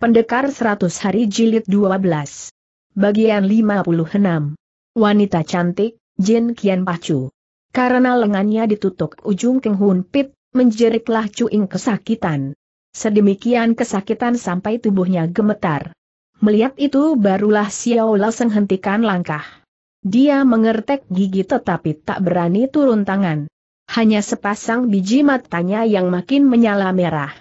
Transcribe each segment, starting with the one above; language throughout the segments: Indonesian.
Pendekar 100 Hari Jilid 12. Bagian 56. Wanita Cantik, Jin Qian Pacu. Karena lengannya ditutup ujung Kenghun Pit, menjeriklah Cuing kesakitan. Sedemikian kesakitan sampai tubuhnya gemetar. Melihat itu barulah Xiao Lao Seng hentikan langkah. Dia mengertek gigi tetapi tak berani turun tangan. Hanya sepasang biji matanya yang makin menyala merah.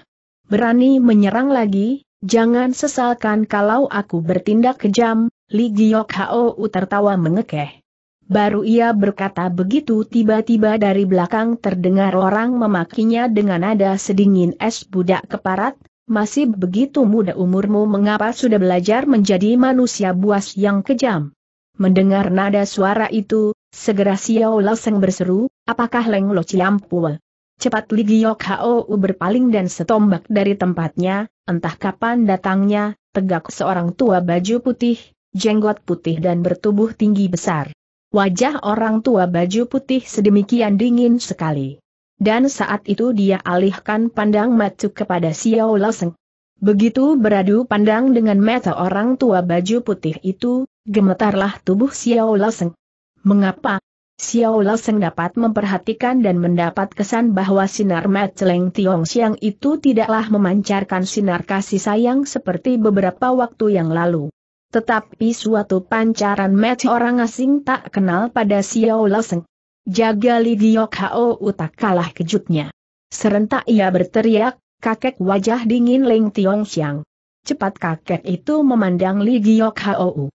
Berani menyerang lagi? Jangan sesalkan kalau aku bertindak kejam, Li Giok Hou tertawa mengekeh. Baru ia berkata begitu tiba-tiba dari belakang terdengar orang memakinya dengan nada sedingin es budak keparat, masih begitu muda umurmu mengapa sudah belajar menjadi manusia buas yang kejam. Mendengar nada suara itu, segera Xiao Lao Seng berseru, apakah Leng Lo Ciam Pua? Cepat Li Giok Hou berpaling dan setombak dari tempatnya, entah kapan datangnya, tegak seorang tua baju putih, jenggot putih dan bertubuh tinggi besar. Wajah orang tua baju putih sedemikian dingin sekali. Dan saat itu dia alihkan pandang mata kepada Xiao Lao Seng. Begitu beradu pandang dengan mata orang tua baju putih itu, gemetarlah tubuh Xiao Lao Seng. Mengapa? Xiao Lao Seng dapat memperhatikan dan mendapat kesan bahwa sinar mata Leng Tiong Siang itu tidaklah memancarkan sinar kasih sayang seperti beberapa waktu yang lalu. Tetapi suatu pancaran mata orang asing tak kenal pada Xiao Lao Seng. Jaga Li Giok Hou tak kalah kejutnya. Serentak ia berteriak, kakek wajah dingin Leng Tiong Siang. Cepat kakek itu memandang Li Giok Hou.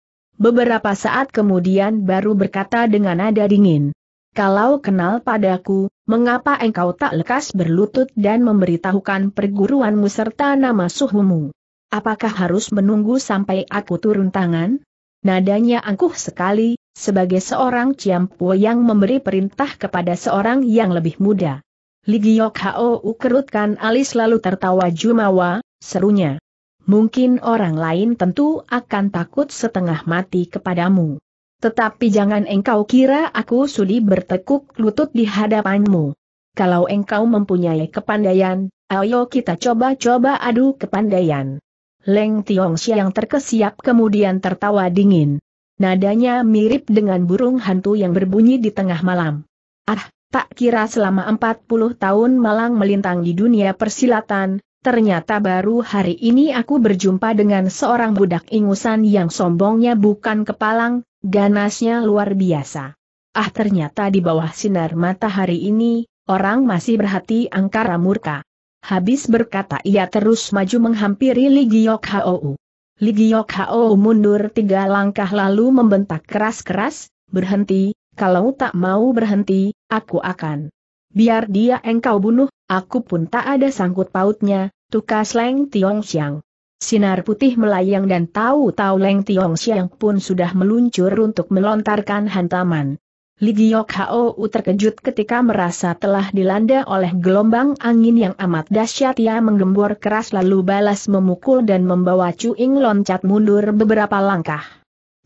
Beberapa saat kemudian baru berkata dengan nada dingin. Kalau kenal padaku, mengapa engkau tak lekas berlutut dan memberitahukan perguruanmu serta nama suhumu? Apakah harus menunggu sampai aku turun tangan? Nadanya angkuh sekali, sebagai seorang ciampu yang memberi perintah kepada seorang yang lebih muda. Li Giok Hou kerutkan alis lalu tertawa jumawa, serunya. Mungkin orang lain tentu akan takut setengah mati kepadamu. Tetapi jangan engkau kira aku sudi bertekuk lutut di hadapanmu. Kalau engkau mempunyai kepandaian, ayo kita coba-coba adu kepandaian. Leng Tiong Siang terkesiap kemudian tertawa dingin. Nadanya mirip dengan burung hantu yang berbunyi di tengah malam. Ah, tak kira selama 40 tahun malang melintang di dunia persilatan. Ternyata baru hari ini aku berjumpa dengan seorang budak ingusan yang sombongnya bukan kepalang, ganasnya luar biasa. Ah ternyata di bawah sinar matahari ini, orang masih berhati angkara murka. Habis berkata ia terus maju menghampiri Li Giok Hou. Li Giok Hou mundur 3 langkah lalu membentak keras-keras, berhenti, kalau tak mau berhenti, aku akan. Biar dia engkau bunuh. Aku pun tak ada sangkut pautnya, tukas Leng Tiong Siang. Sinar putih melayang dan tahu-tahu Leng Tiong Siang pun sudah meluncur untuk melontarkan hantaman. Li Giok Hou terkejut ketika merasa telah dilanda oleh gelombang angin yang amat dahsyat. Ia menggembor keras lalu balas memukul dan membawa Cuing loncat mundur beberapa langkah.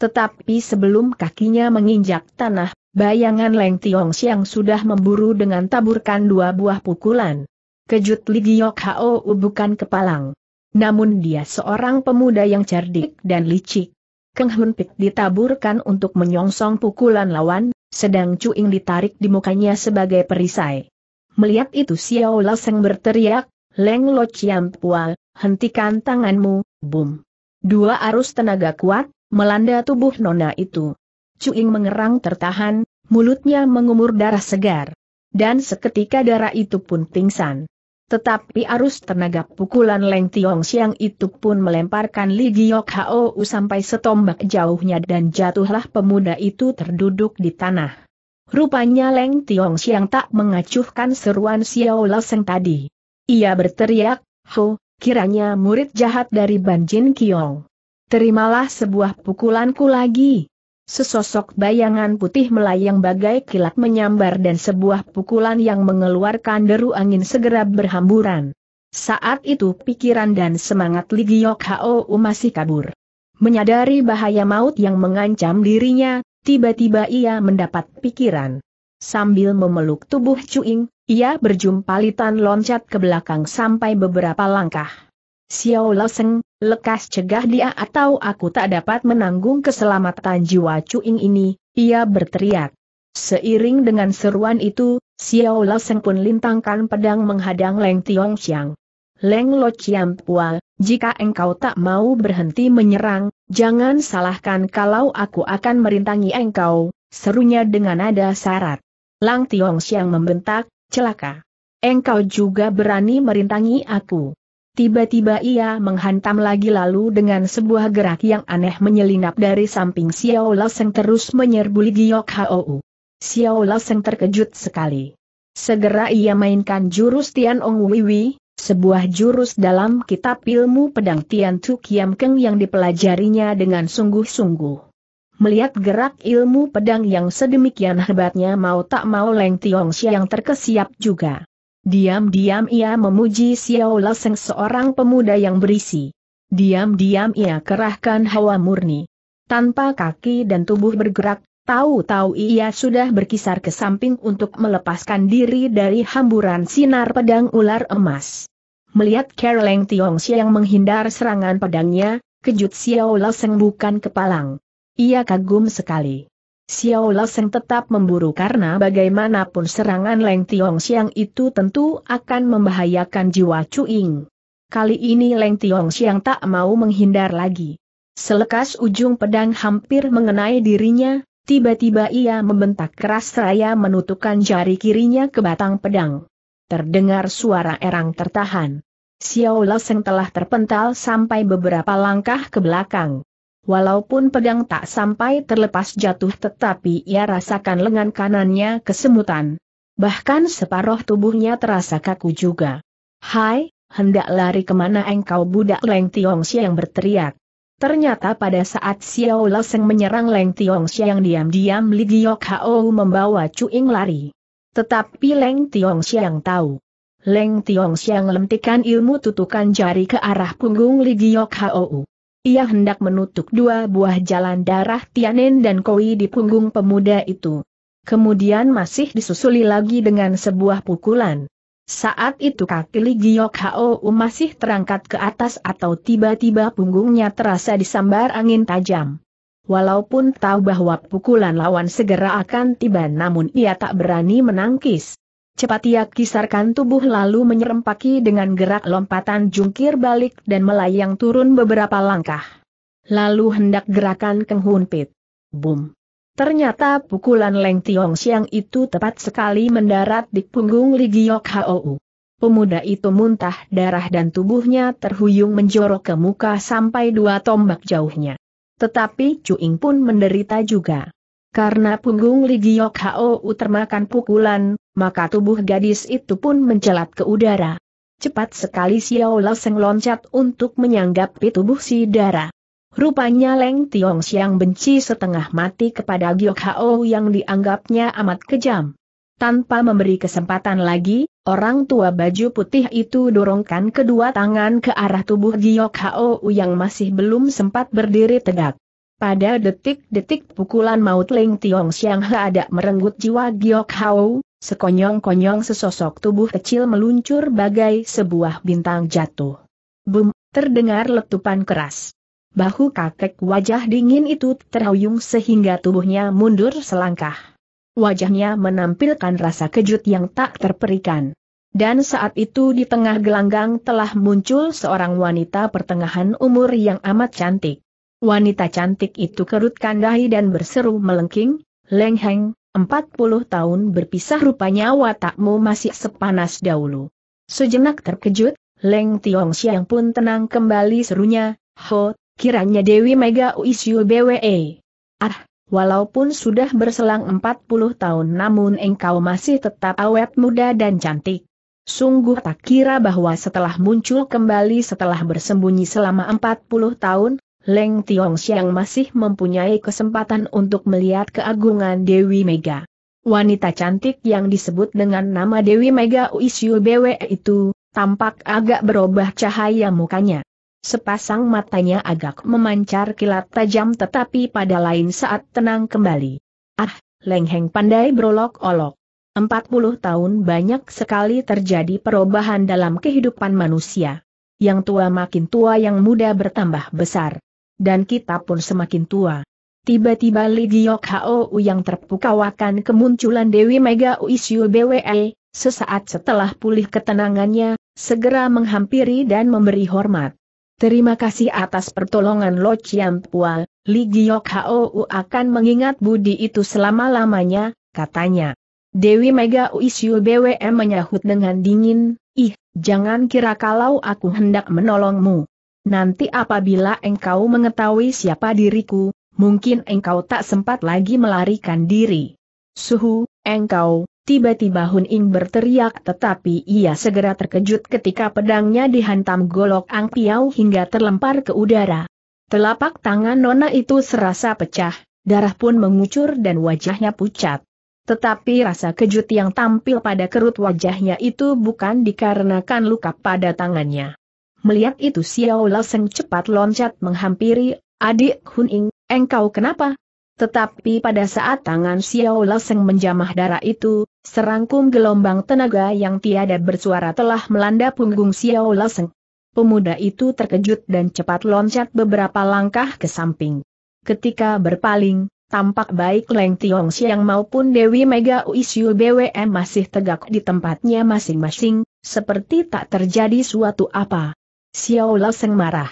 Tetapi sebelum kakinya menginjak tanah, bayangan Leng Tiong Siang sudah memburu dengan taburkan 2 buah pukulan. Kejut Li Giok Hou bukan kepalang. Namun dia seorang pemuda yang cerdik dan licik. Kenghun Pit ditaburkan untuk menyongsong pukulan lawan, sedang Cuing ditarik di mukanya sebagai perisai. Melihat itu Xiao Lao Seng berteriak, Leng Lo Ciam Pua, hentikan tanganmu, boom. 2 arus tenaga kuat, melanda tubuh nona itu. Cuing mengerang tertahan, mulutnya mengumur darah segar. Dan seketika darah itu pun pingsan. Tetapi arus tenaga pukulan Leng Tiong Siang itu pun melemparkan Li Giok Hou sampai setombak jauhnya dan jatuhlah pemuda itu terduduk di tanah. Rupanya Leng Tiong Siang tak mengacuhkan seruan Xiao Lao Seng tadi. Ia berteriak, "Ho, kiranya murid jahat dari Ban Jin Kiong. Terimalah sebuah pukulanku lagi." Sesosok bayangan putih melayang bagai kilat menyambar dan sebuah pukulan yang mengeluarkan deru angin segera berhamburan. Saat itu pikiran dan semangat Li Giok Hou masih kabur. Menyadari bahaya maut yang mengancam dirinya, tiba-tiba ia mendapat pikiran. Sambil memeluk tubuh Cuing, ia berjumpalitan loncat ke belakang sampai beberapa langkah. Xiao Lao Seng, Lekas cegah dia atau aku tak dapat menanggung keselamatan jiwa Cuing ini, ia berteriak. Seiring dengan seruan itu, Xiao Lao Seng pun lintangkan pedang menghadang Leng Tiong Xiang. Leng Lo Chiam Pual, jika engkau tak mau berhenti menyerang, jangan salahkan kalau aku akan merintangi engkau, serunya dengan nada syarat. Leng Tiong Xiang membentak, celaka. Engkau juga berani merintangi aku. Tiba-tiba ia menghantam lagi lalu dengan sebuah gerak yang aneh menyelinap dari samping Xiao Lao Seng terus menyerbu Li Giok Hou. Xiao Lao Seng terkejut sekali. Segera ia mainkan jurus Tian Ong Wiwi, sebuah jurus dalam kitab ilmu pedang Tian Tu Kiam Keng yang dipelajarinya dengan sungguh-sungguh. Melihat gerak ilmu pedang yang sedemikian hebatnya mau tak mau Leng Tiong Xiang terkesiap juga. Diam-diam ia memuji Xiao Lao Seng seorang pemuda yang berisi. Diam-diam ia kerahkan hawa murni. Tanpa kaki dan tubuh bergerak, tahu-tahu ia sudah berkisar ke samping untuk melepaskan diri dari hamburan sinar pedang ular emas. Melihat Leng Tiong Xiang menghindar serangan pedangnya, kejut Xiao Lao Seng bukan kepalang. Ia kagum sekali. Xiao Lao Seng tetap memburu karena bagaimanapun serangan Leng Tiong Xiang itu tentu akan membahayakan jiwa Cuing. Kali ini Leng Tiong Xiang tak mau menghindar lagi. Selekas ujung pedang hampir mengenai dirinya, tiba-tiba ia membentak keras seraya menutupkan jari kirinya ke batang pedang. Terdengar suara erang tertahan. Xiao Lao Seng telah terpental sampai beberapa langkah ke belakang. Walaupun pedang tak sampai terlepas jatuh tetapi ia rasakan lengan kanannya kesemutan. Bahkan separuh tubuhnya terasa kaku juga. Hai, hendak lari kemana engkau budak? Leng Tiong Xiang berteriak. Ternyata pada saat Xiao Lao Seng menyerang Leng Tiong Xiang diam-diam Li Giok Hou membawa Cuing lari. Tetapi Leng Tiong Xiang tahu. Leng Tiong Xiang lentikan ilmu tutukan jari ke arah punggung Li Giok Hou. Ia hendak menutup dua buah jalan darah Tianen dan Koi di punggung pemuda itu. Kemudian masih disusuli lagi dengan sebuah pukulan. Saat itu kaki Li Giok Hou masih terangkat ke atas atau tiba-tiba punggungnya terasa disambar angin tajam. Walaupun tahu bahwa pukulan lawan segera akan tiba namun ia tak berani menangkis. Cepat ia kisarkan tubuh lalu menyerempaki dengan gerak lompatan jungkir balik dan melayang turun beberapa langkah. Lalu hendak gerakan Keng Hun Pit. Boom. Ternyata pukulan Leng Tiong Xiang itu tepat sekali mendarat di punggung Li Giok Hou. Pemuda itu muntah darah dan tubuhnya terhuyung menjorok ke muka sampai 2 tombak jauhnya. Tetapi Cuing pun menderita juga. Karena punggung Li Giok Hou termakan pukulan, maka tubuh gadis itu pun mencelat ke udara. Cepat sekali Xiao Lao Seng loncat untuk menyanggapi tubuh si dara. Rupanya Leng Tiong Xiang benci setengah mati kepada Giok Hou yang dianggapnya amat kejam. Tanpa memberi kesempatan lagi, orang tua baju putih itu dorongkan kedua tangan ke arah tubuh Giok Hou yang masih belum sempat berdiri tegak. Pada detik-detik pukulan maut Leng Tiong Xiang hendak merenggut jiwa Giok Hou, sekonyong-konyong sesosok tubuh kecil meluncur bagai sebuah bintang jatuh. Bum, terdengar letupan keras. Bahu kakek wajah dingin itu terhuyung sehingga tubuhnya mundur selangkah. Wajahnya menampilkan rasa kejut yang tak terperikan. Dan saat itu di tengah gelanggang telah muncul seorang wanita pertengahan umur yang amat cantik. Wanita cantik itu kerutkan dahi dan berseru melengking, Leng Heng, 40 tahun berpisah rupanya watakmu masih sepanas dahulu. Sejenak terkejut, Leng Tiong Xiang pun tenang kembali serunya, Ho, kiranya Dewi Mega Uisyu Bwe. Ah, walaupun sudah berselang 40 tahun namun engkau masih tetap awet muda dan cantik. Sungguh tak kira bahwa setelah muncul kembali setelah bersembunyi selama 40 tahun, Leng Tiong Xiang masih mempunyai kesempatan untuk melihat keagungan Dewi Mega. Wanita cantik yang disebut dengan nama Dewi Mega Uisyu Bwe itu, tampak agak berubah cahaya mukanya. Sepasang matanya agak memancar kilat tajam tetapi pada lain saat tenang kembali. Ah, Leng Heng pandai berolok-olok. 40 tahun banyak sekali terjadi perubahan dalam kehidupan manusia. yang tua makin tua, yang muda bertambah besar. Dan kita pun semakin tua. Tiba-tiba Li Giok Hou yang terpukau akan kemunculan Dewi Mega Uisyu BWE, sesaat setelah pulih ketenangannya, segera menghampiri dan memberi hormat. Terima kasih atas pertolongan Lo Chiam Pua, Li Giok Hou akan mengingat budi itu selama-lamanya, katanya. Dewi Mega Uisyu BWE menyahut dengan dingin, ih, jangan kira kalau aku hendak menolongmu. Nanti apabila engkau mengetahui siapa diriku, mungkin engkau tak sempat lagi melarikan diri. Suhu, engkau, tiba-tiba Hun Ying berteriak, tetapi ia segera terkejut ketika pedangnya dihantam golok Ang Piau hingga terlempar ke udara. Telapak tangan nona itu serasa pecah, darah pun mengucur dan wajahnya pucat. Tetapi rasa kejut yang tampil pada kerut wajahnya itu bukan dikarenakan luka pada tangannya. Melihat itu Xiao Laseng cepat loncat menghampiri, adik Hun Ying, engkau kenapa? Tetapi pada saat tangan Xiao Laseng menjamah darah itu, serangkum gelombang tenaga yang tiada bersuara telah melanda punggung Xiao Laseng. Pemuda itu terkejut dan cepat loncat beberapa langkah ke samping. Ketika berpaling, tampak baik Leng Tiong Siang maupun Dewi Mega Uisyu BWM masih tegak di tempatnya masing-masing, seperti tak terjadi suatu apa. Xiao Laseng marah.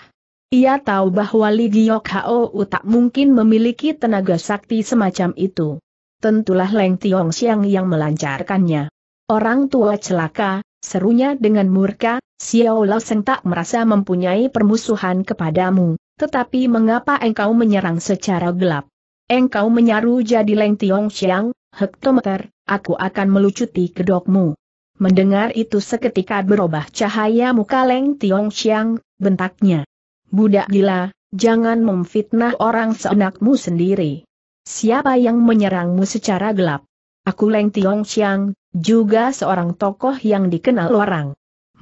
Ia tahu bahwa Li Giok Hou tak mungkin memiliki tenaga sakti semacam itu. Tentulah Leng Tiong Siang yang melancarkannya. Orang tua celaka, serunya dengan murka, Xiao Laseng tak merasa mempunyai permusuhan kepadamu, tetapi mengapa engkau menyerang secara gelap? Engkau menyaru jadi Leng Tiong Siang, hektometer, aku akan melucuti kedokmu. Mendengar itu seketika berubah cahaya muka Leng Tiong Siang, bentaknya. Budak gila, jangan memfitnah orang seenakmu sendiri. Siapa yang menyerangmu secara gelap? Aku Leng Tiong Siang, juga seorang tokoh yang dikenal orang.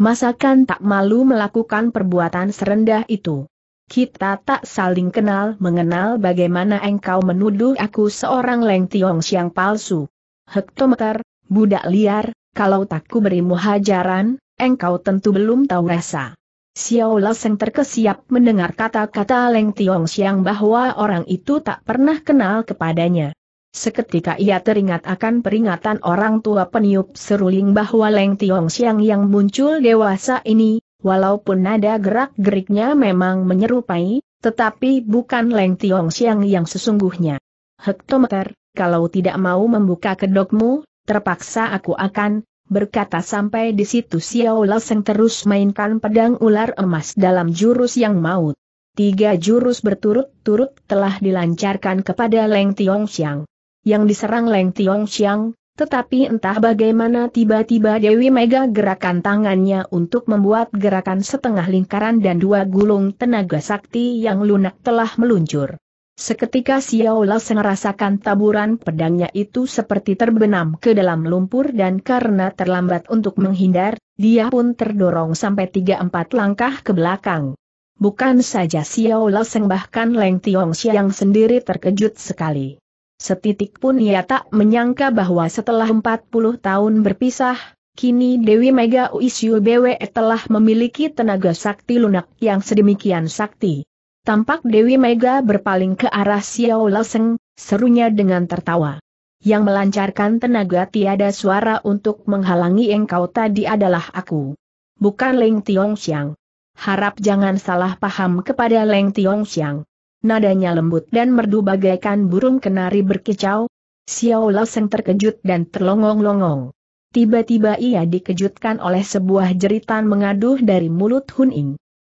Masakan tak malu melakukan perbuatan serendah itu. Kita tak saling kenal mengenal, bagaimana engkau menuduh aku seorang Leng Tiong Siang palsu? Hektometer, budak liar, kalau tak ku berimu hajaran, engkau tentu belum tahu rasa. Xiao Laseng terkesiap mendengar kata-kata Leng Tiong Siang bahwa orang itu tak pernah kenal kepadanya. Seketika ia teringat akan peringatan orang tua peniup seruling bahwa Leng Tiong Siang yang muncul dewasa ini, walaupun nada gerak-geriknya memang menyerupai, tetapi bukan Leng Tiong Siang yang sesungguhnya. Hektometer, kalau tidak mau membuka kedokmu, terpaksa aku akan... Berkata sampai di situ Xiao Laseng terus mainkan pedang ular emas dalam jurus yang maut. 3 jurus berturut-turut telah dilancarkan kepada Leng Tiong Siang. Yang diserang Leng Tiong Siang, tetapi entah bagaimana tiba-tiba Dewi Mega gerakan tangannya untuk membuat gerakan setengah lingkaran dan 2 gulung tenaga sakti yang lunak telah meluncur. Seketika Xiao Laseng rasakan taburan pedangnya itu seperti terbenam ke dalam lumpur dan karena terlambat untuk menghindar, dia pun terdorong sampai 3-4 langkah ke belakang. Bukan saja Xiao Laseng, bahkan Leng Tiong Siang sendiri terkejut sekali. Setitik pun ia tak menyangka bahwa setelah 40 tahun berpisah, kini Dewi Mega Uisyu BWE telah memiliki tenaga sakti lunak yang sedemikian sakti. Tampak Dewi Mega berpaling ke arah Xiao Laseng, serunya dengan tertawa. Yang melancarkan tenaga tiada suara untuk menghalangi engkau tadi adalah aku. Bukan Leng Tiong Siang. Harap jangan salah paham kepada Leng Tiong Siang. Nadanya lembut dan merdu bagaikan burung kenari berkicau. Xiao Laseng terkejut dan terlongong-longong. Tiba-tiba ia dikejutkan oleh sebuah jeritan mengaduh dari mulut Hun Ying.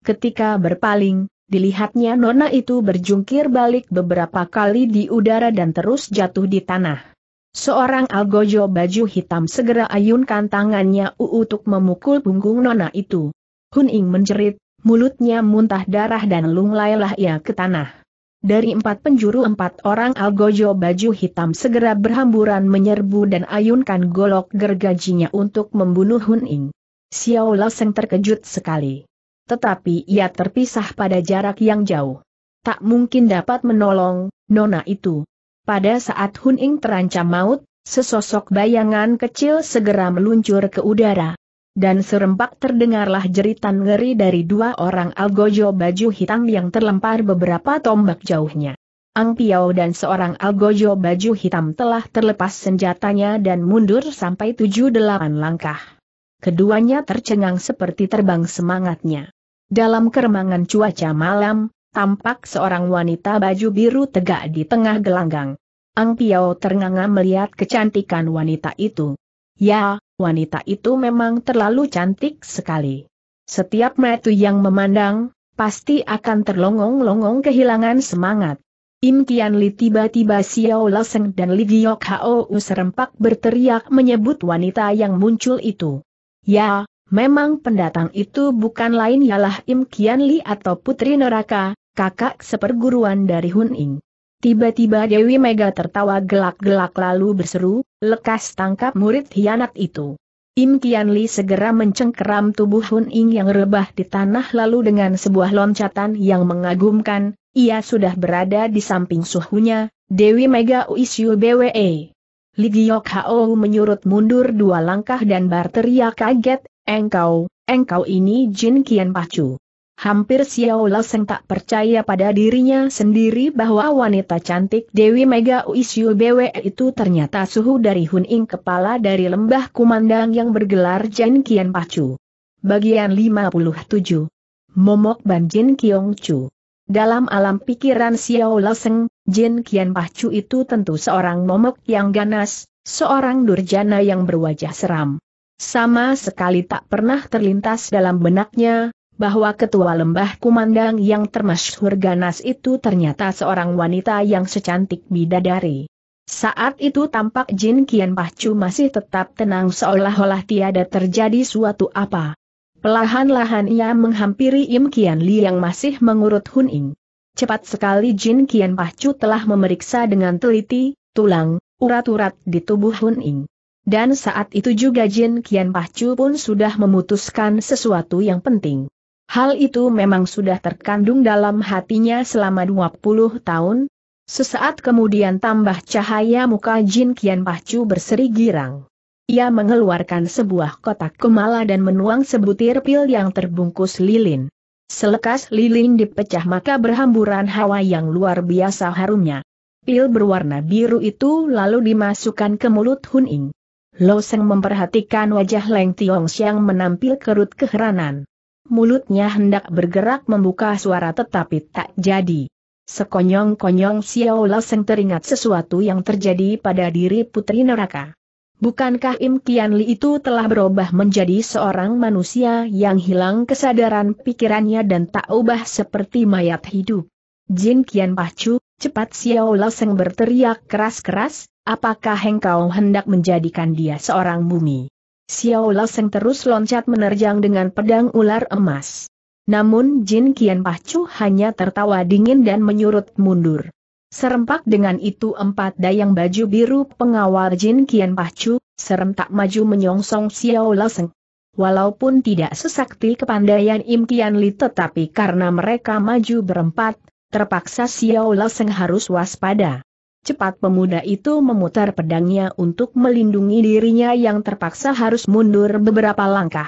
Ketika berpaling, dilihatnya nona itu berjungkir balik beberapa kali di udara dan terus jatuh di tanah. Seorang algojo baju hitam segera ayunkan tangannya untuk memukul punggung nona itu. Hun Ying menjerit, mulutnya muntah darah dan lunglailah ia ke tanah. Dari 4 penjuru 4 orang algojo baju hitam segera berhamburan menyerbu dan ayunkan golok gergajinya untuk membunuh Hun Ying. Xiao Laseng terkejut sekali. Tetapi ia terpisah pada jarak yang jauh. Tak mungkin dapat menolong nona itu. Pada saat Hun Ying terancam maut, sesosok bayangan kecil segera meluncur ke udara. dan serempak terdengarlah jeritan ngeri dari dua orang algojo baju hitam yang terlempar beberapa tombak jauhnya. Ang Piao dan seorang algojo baju hitam telah terlepas senjatanya dan mundur sampai 7-8 langkah. Keduanya tercengang seperti terbang semangatnya. Dalam keremangan cuaca malam, tampak seorang wanita baju biru tegak di tengah gelanggang. Ang Piao ternganga melihat kecantikan wanita itu. Ya, wanita itu memang terlalu cantik sekali. Setiap mata yang memandang, pasti akan terlongong-longong kehilangan semangat. Im Tian Li tiba-tiba Xiao Laseng dan Li Giok Hou serempak berteriak menyebut wanita yang muncul itu. Ya, memang pendatang itu bukan lain ialah Im Tian Li atau Putri Neraka, kakak seperguruan dari Hun Ying. Tiba-tiba Dewi Mega tertawa gelak-gelak lalu berseru, "Lekas tangkap murid hianat itu." Im Tian Li segera mencengkeram tubuh Hun Ying yang rebah di tanah lalu dengan sebuah loncatan yang mengagumkan, ia sudah berada di samping suhunya, Dewi Mega Uisyu Bwe. Li Giok Hou menyurut mundur dua langkah dan berteriak kaget, engkau ini Jin Qian Pacu." Hampir Xiao Laseng tak percaya pada dirinya sendiri bahwa wanita cantik Dewi Mega Uisyu Bwe itu ternyata suhu dari Hun Ying kepala dari lembah kumandang yang bergelar Jin Qian Pacu. Bagian 57. Momok Ban Jin Kiong Chu. Dalam alam pikiran Xiao Laseng, Jin Qian Pacu itu tentu seorang momok yang ganas, seorang durjana yang berwajah seram. Sama sekali tak pernah terlintas dalam benaknya bahwa ketua lembah kumandang yang termasyhur ganas itu ternyata seorang wanita yang secantik bidadari. Saat itu tampak Jin Qian Pacu masih tetap tenang seolah-olah tiada terjadi suatu apa. Perlahan-lahan ia menghampiri Im Tian Li yang masih mengurut Hun Ying. Cepat sekali Jin Qian Pacu telah memeriksa dengan teliti, tulang, urat-urat di tubuh Hun Ying. Dan saat itu juga Jin Qian Pacu pun sudah memutuskan sesuatu yang penting. Hal itu memang sudah terkandung dalam hatinya selama 20 tahun. Sesaat kemudian tambah cahaya muka Jin Qian Pacu berseri girang. Ia mengeluarkan sebuah kotak kemala dan menuang sebutir pil yang terbungkus lilin. Selekas lilin dipecah maka berhamburan hawa yang luar biasa harumnya. Pil berwarna biru itu lalu dimasukkan ke mulut Hun Ying. Loseng memperhatikan wajah Leng Tiong Siang menampil kerut keheranan. Mulutnya hendak bergerak membuka suara tetapi tak jadi. Sekonyong-konyong Xiao Laseng teringat sesuatu yang terjadi pada diri Putri Neraka. Bukankah Im Tian Li itu telah berubah menjadi seorang manusia yang hilang kesadaran pikirannya dan tak ubah seperti mayat hidup? Jin Qian Pacu, cepat Xiao Laseng berteriak keras-keras, apakah engkau hendak menjadikan dia seorang mumi? Xiao Laseng terus loncat menerjang dengan pedang ular emas. Namun Jin Qian Pacu hanya tertawa dingin dan menyurut mundur. Serempak dengan itu empat dayang baju biru pengawal Jin Qian Pacu, serentak maju menyongsong Xiao Laseng. Walaupun tidak sesakti kepandaian Im Tian Li tetapi karena mereka maju berempat, terpaksa Xiao Laseng harus waspada. Cepat pemuda itu memutar pedangnya untuk melindungi dirinya yang terpaksa harus mundur beberapa langkah.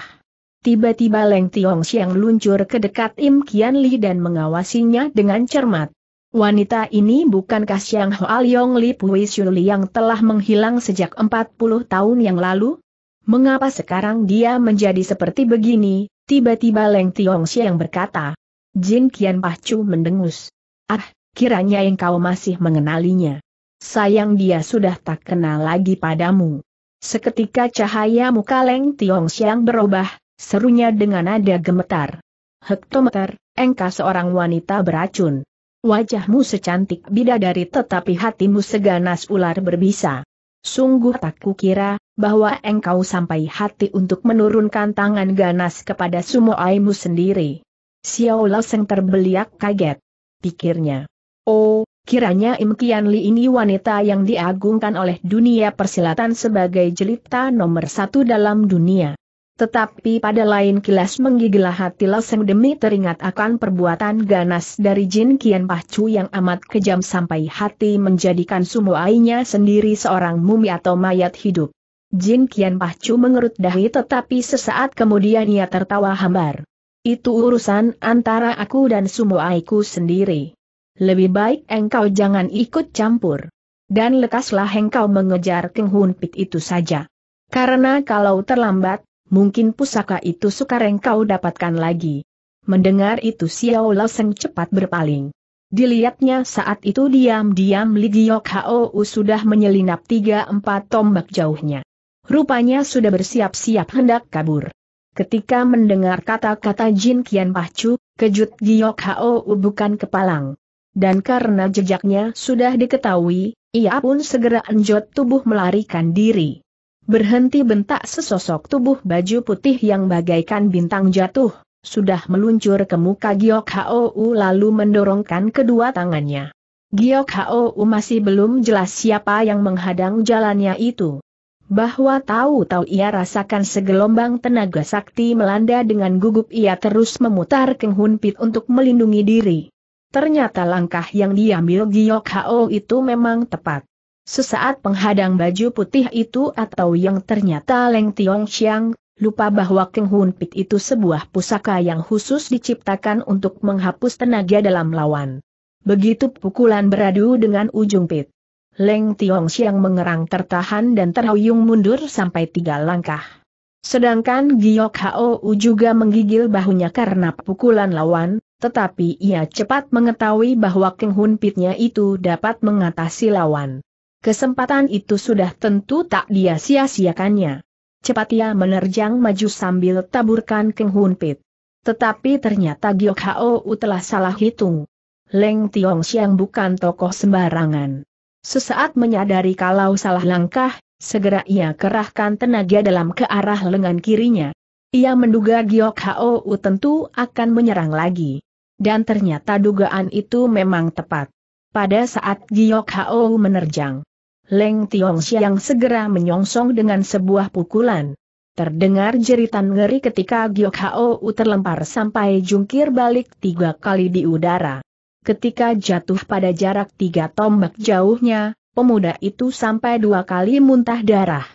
Tiba-tiba Leng Tiong Siang luncur ke dekat Im Tian Li dan mengawasinya dengan cermat. Wanita ini bukankah Xiang Hua Liong Li Pui Shuli yang telah menghilang sejak 40 tahun yang lalu? Mengapa sekarang dia menjadi seperti begini? Tiba-tiba Leng Tiong Siang berkata. Jin Qian Pacu mendengus. Ah, kiranya engkau masih mengenalinya. Sayang dia sudah tak kenal lagi padamu. Seketika cahaya muka Leng Tiong Siang berubah, serunya dengan nada gemetar. Hektometer, engkau seorang wanita beracun. Wajahmu secantik bidadari tetapi hatimu seganas ular berbisa. Sungguh tak kukira, bahwa engkau sampai hati untuk menurunkan tangan ganas kepada sumoaimu sendiri. Xiao Laseng terbeliak kaget. Pikirnya. Oh, kiranya Im Tian Li ini wanita yang diagungkan oleh dunia persilatan sebagai jelita nomor 1 dalam dunia. Tetapi pada lain kilas menggigil hati Laseng demi teringat akan perbuatan ganas dari Jin Qian Pacu yang amat kejam sampai hati menjadikan sumoainya sendiri seorang mumi atau mayat hidup. Jin Qian Pahcu mengerut dahi tetapi sesaat kemudian ia tertawa hambar. Itu urusan antara aku dan sumoaiku sendiri. Lebih baik engkau jangan ikut campur. Dan lekaslah engkau mengejar Keng Hun Pit itu saja. Karena kalau terlambat, mungkin pusaka itu sukar engkau dapatkan lagi. Mendengar itu Xiao Lao Seng cepat berpaling. Dilihatnya saat itu diam-diam Li Giok Hou sudah menyelinap 3-4 tombak jauhnya. Rupanya sudah bersiap-siap hendak kabur. Ketika mendengar kata-kata Jin Qian Pahcu, kejut Giok Hou bukan kepalang. Dan karena jejaknya sudah diketahui, ia pun segera enjot tubuh melarikan diri. Berhenti bentak sesosok tubuh baju putih yang bagaikan bintang jatuh. Sudah meluncur ke muka Giok Hou lalu mendorongkan kedua tangannya. Giok Hou masih belum jelas siapa yang menghadang jalannya itu. Bahwa tahu-tahu ia rasakan segelombang tenaga sakti melanda dengan gugup ia terus memutar Keng Hun Pit untuk melindungi diri. Ternyata langkah yang diambil Giok Hou itu memang tepat. Sesaat penghadang baju putih itu atau yang ternyata Leng Tiong Xiang, lupa bahwa Keng Hun Pit itu sebuah pusaka yang khusus diciptakan untuk menghapus tenaga dalam lawan. Begitu pukulan beradu dengan ujung pit, Leng Tiong Xiang mengerang tertahan dan terhuyung mundur sampai 3 langkah. Sedangkan Giok Hou juga menggigil bahunya karena pukulan lawan, tetapi ia cepat mengetahui bahwa Keng Hun Pitnya itu dapat mengatasi lawan. Kesempatan itu sudah tentu tak dia sia-siakannya. Cepat ia menerjang maju sambil taburkan Keng Hun Pit. Tetapi ternyata Giok Hou telah salah hitung. Leng Tiong Xiang bukan tokoh sembarangan. Sesaat menyadari kalau salah langkah, segera ia kerahkan tenaga dalam ke arah lengan kirinya. Ia menduga Giok Hou tentu akan menyerang lagi. Dan ternyata dugaan itu memang tepat. Pada saat Giok Hou menerjang, Leng Tiong Xiang segera menyongsong dengan sebuah pukulan. Terdengar jeritan ngeri ketika Giok Hou terlempar sampai jungkir balik 3 kali di udara. Ketika jatuh pada jarak 3 tombak jauhnya, pemuda itu sampai 2 kali muntah darah.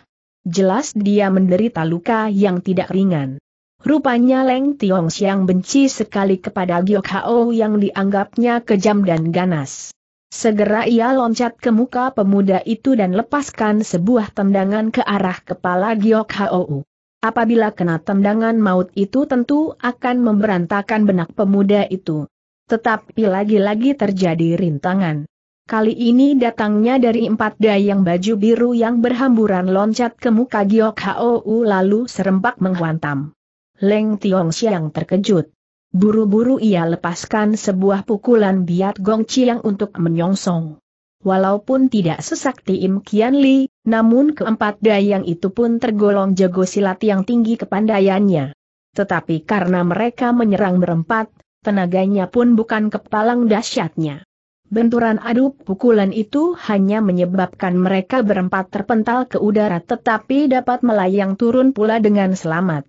Jelas dia menderita luka yang tidak ringan. Rupanya Leng Tiong Xiang benci sekali kepada Giok Hou yang dianggapnya kejam dan ganas. Segera ia loncat ke muka pemuda itu dan lepaskan sebuah tendangan ke arah kepala Giok Hou. Apabila kena tendangan maut itu tentu akan memberantakan benak pemuda itu. Tetapi lagi-lagi terjadi rintangan. Kali ini datangnya dari 4 dayang baju biru yang berhamburan loncat ke muka Giok Hou lalu serempak menghantam. Leng Tiong Xiang terkejut. Buru-buru ia lepaskan sebuah pukulan Biat Gong Chiang untuk menyongsong. Walaupun tidak sesakti Im Qian Li, namun ke-4 dayang itu pun tergolong jago silat yang tinggi kepandaiannya. Tetapi karena mereka menyerang berempat, tenaganya pun bukan kepalang dahsyatnya. Benturan adu pukulan itu hanya menyebabkan mereka berempat terpental ke udara tetapi dapat melayang turun pula dengan selamat.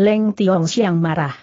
Leng Tiong Xiang marah.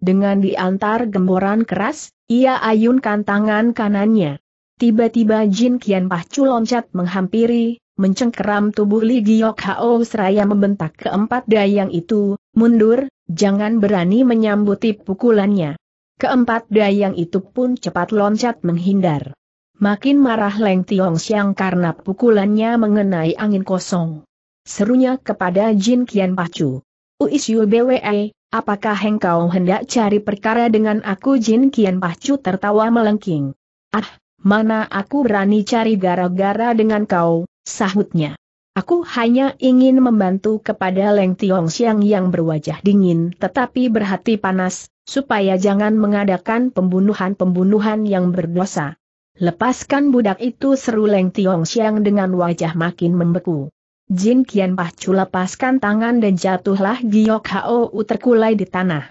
Dengan diantar gemboran keras, ia ayunkan tangan kanannya. Tiba-tiba Jin Qian Pahcu loncat menghampiri, mencengkeram tubuh Li Giok Hou seraya membentak ke-4 dayang itu, mundur, jangan berani menyambuti pukulannya. Ke-4 dayang itu pun cepat loncat menghindar. Makin marah Leng Tiong Xiang karena pukulannya mengenai angin kosong. Serunya kepada Jin Qian Pahcu. Uisyu BWE. Apakah engkau hendak cari perkara dengan aku? Jin Qian Pahcu tertawa melengking. Ah, mana aku berani cari gara-gara dengan kau, sahutnya. Aku hanya ingin membantu kepada Leng Tiong Xiang yang berwajah dingin tetapi berhati panas, supaya jangan mengadakan pembunuhan-pembunuhan yang berdosa. Lepaskan budak itu, seru Leng Tiong Xiang dengan wajah makin membeku. Jin Qian Pahcu lepaskan tangan dan jatuhlah Giok Hou terkulai di tanah.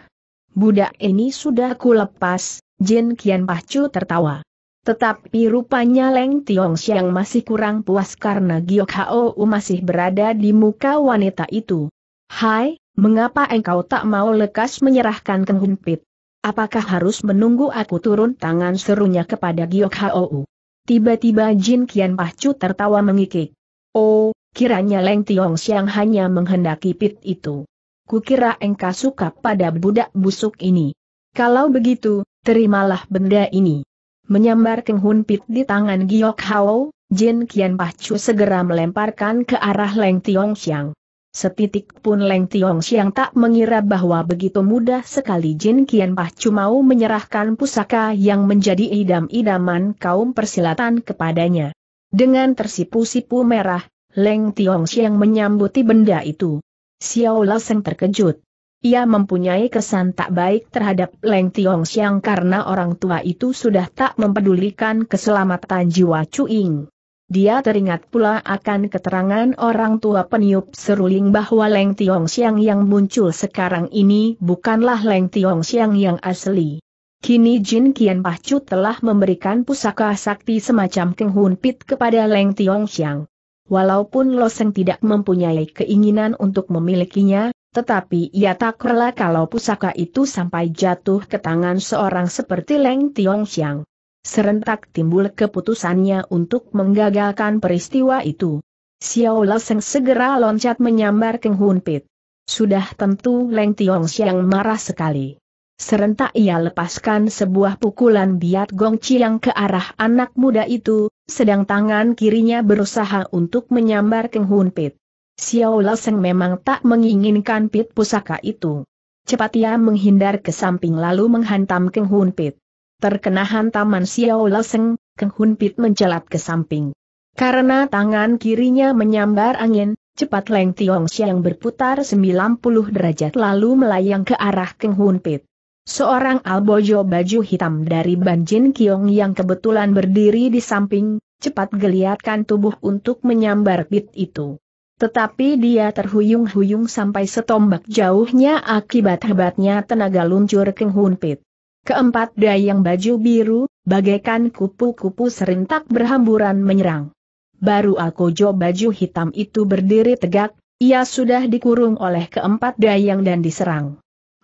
Budak ini sudah kulepas, Jin Qian Pahcu tertawa. Tetapi rupanya Leng Tiong Xiang masih kurang puas karena Giok Hou masih berada di muka wanita itu. Hai, mengapa engkau tak mau lekas menyerahkan Keng Hun Pit? Apakah harus menunggu aku turun tangan, serunya kepada Giok Hou? Tiba-tiba Jin Qian Pahcu tertawa mengikik. Oh, Kiranya Leng Tiong Siang hanya menghendaki pit itu. Kukira engkau suka pada budak busuk ini. Kalau begitu, terimalah benda ini." Menyambar Keng Hun pit di tangan Giok Hao, Jin Kian Pacu segera melemparkan ke arah Leng Tiong Siang. Setitik pun Leng Tiong Siang tak mengira bahwa begitu mudah sekali Jin Kian Pacu mau menyerahkan pusaka yang menjadi idam-idaman kaum persilatan kepadanya. Dengan tersipu-sipu merah, Leng Tiong Siang menyambuti benda itu. Xiao Laseng terkejut. Ia mempunyai kesan tak baik terhadap Leng Tiong Siang karena orang tua itu sudah tak mempedulikan keselamatan jiwa Cuing. Dia teringat pula akan keterangan orang tua peniup seruling bahwa Leng Tiong Siang yang muncul sekarang ini bukanlah Leng Tiong Siang yang asli. Kini Jin Kian Pacu telah memberikan pusaka sakti semacam Keng Hun Pit kepada Leng Tiong Siang. Walaupun Loseng tidak mempunyai keinginan untuk memilikinya, tetapi ia tak rela kalau pusaka itu sampai jatuh ke tangan seorang seperti Leng Tiong Siang. Serentak timbul keputusannya untuk menggagalkan peristiwa itu. Xiao Loseng segera loncat menyambar Keng Hun Pit. Sudah tentu Leng Tiong Siang marah sekali. Serentak ia lepaskan sebuah pukulan biat gong ciang ke arah anak muda itu, sedang tangan kirinya berusaha untuk menyambar Keng Hun Pit. Xiao Laseng memang tak menginginkan pit pusaka itu. Cepat ia menghindar ke samping lalu menghantam Keng Hun Pit. Terkena hantaman Xiao Laseng, Keng Hun Pit mencelat ke samping. Karena tangan kirinya menyambar angin, cepat Leng Tiong Siang berputar 90 derajat lalu melayang ke arah Keng Hun Pit. Seorang albojo baju hitam dari Ban Jin Kiong yang kebetulan berdiri di samping, cepat geliatkan tubuh untuk menyambar pit itu. Tetapi dia terhuyung-huyung sampai setombak jauhnya akibat hebatnya tenaga luncur Keng Hun Pit. Keempat dayang baju biru, bagaikan kupu-kupu serentak berhamburan menyerang. Baru alkojo baju hitam itu berdiri tegak, ia sudah dikurung oleh keempat dayang dan diserang.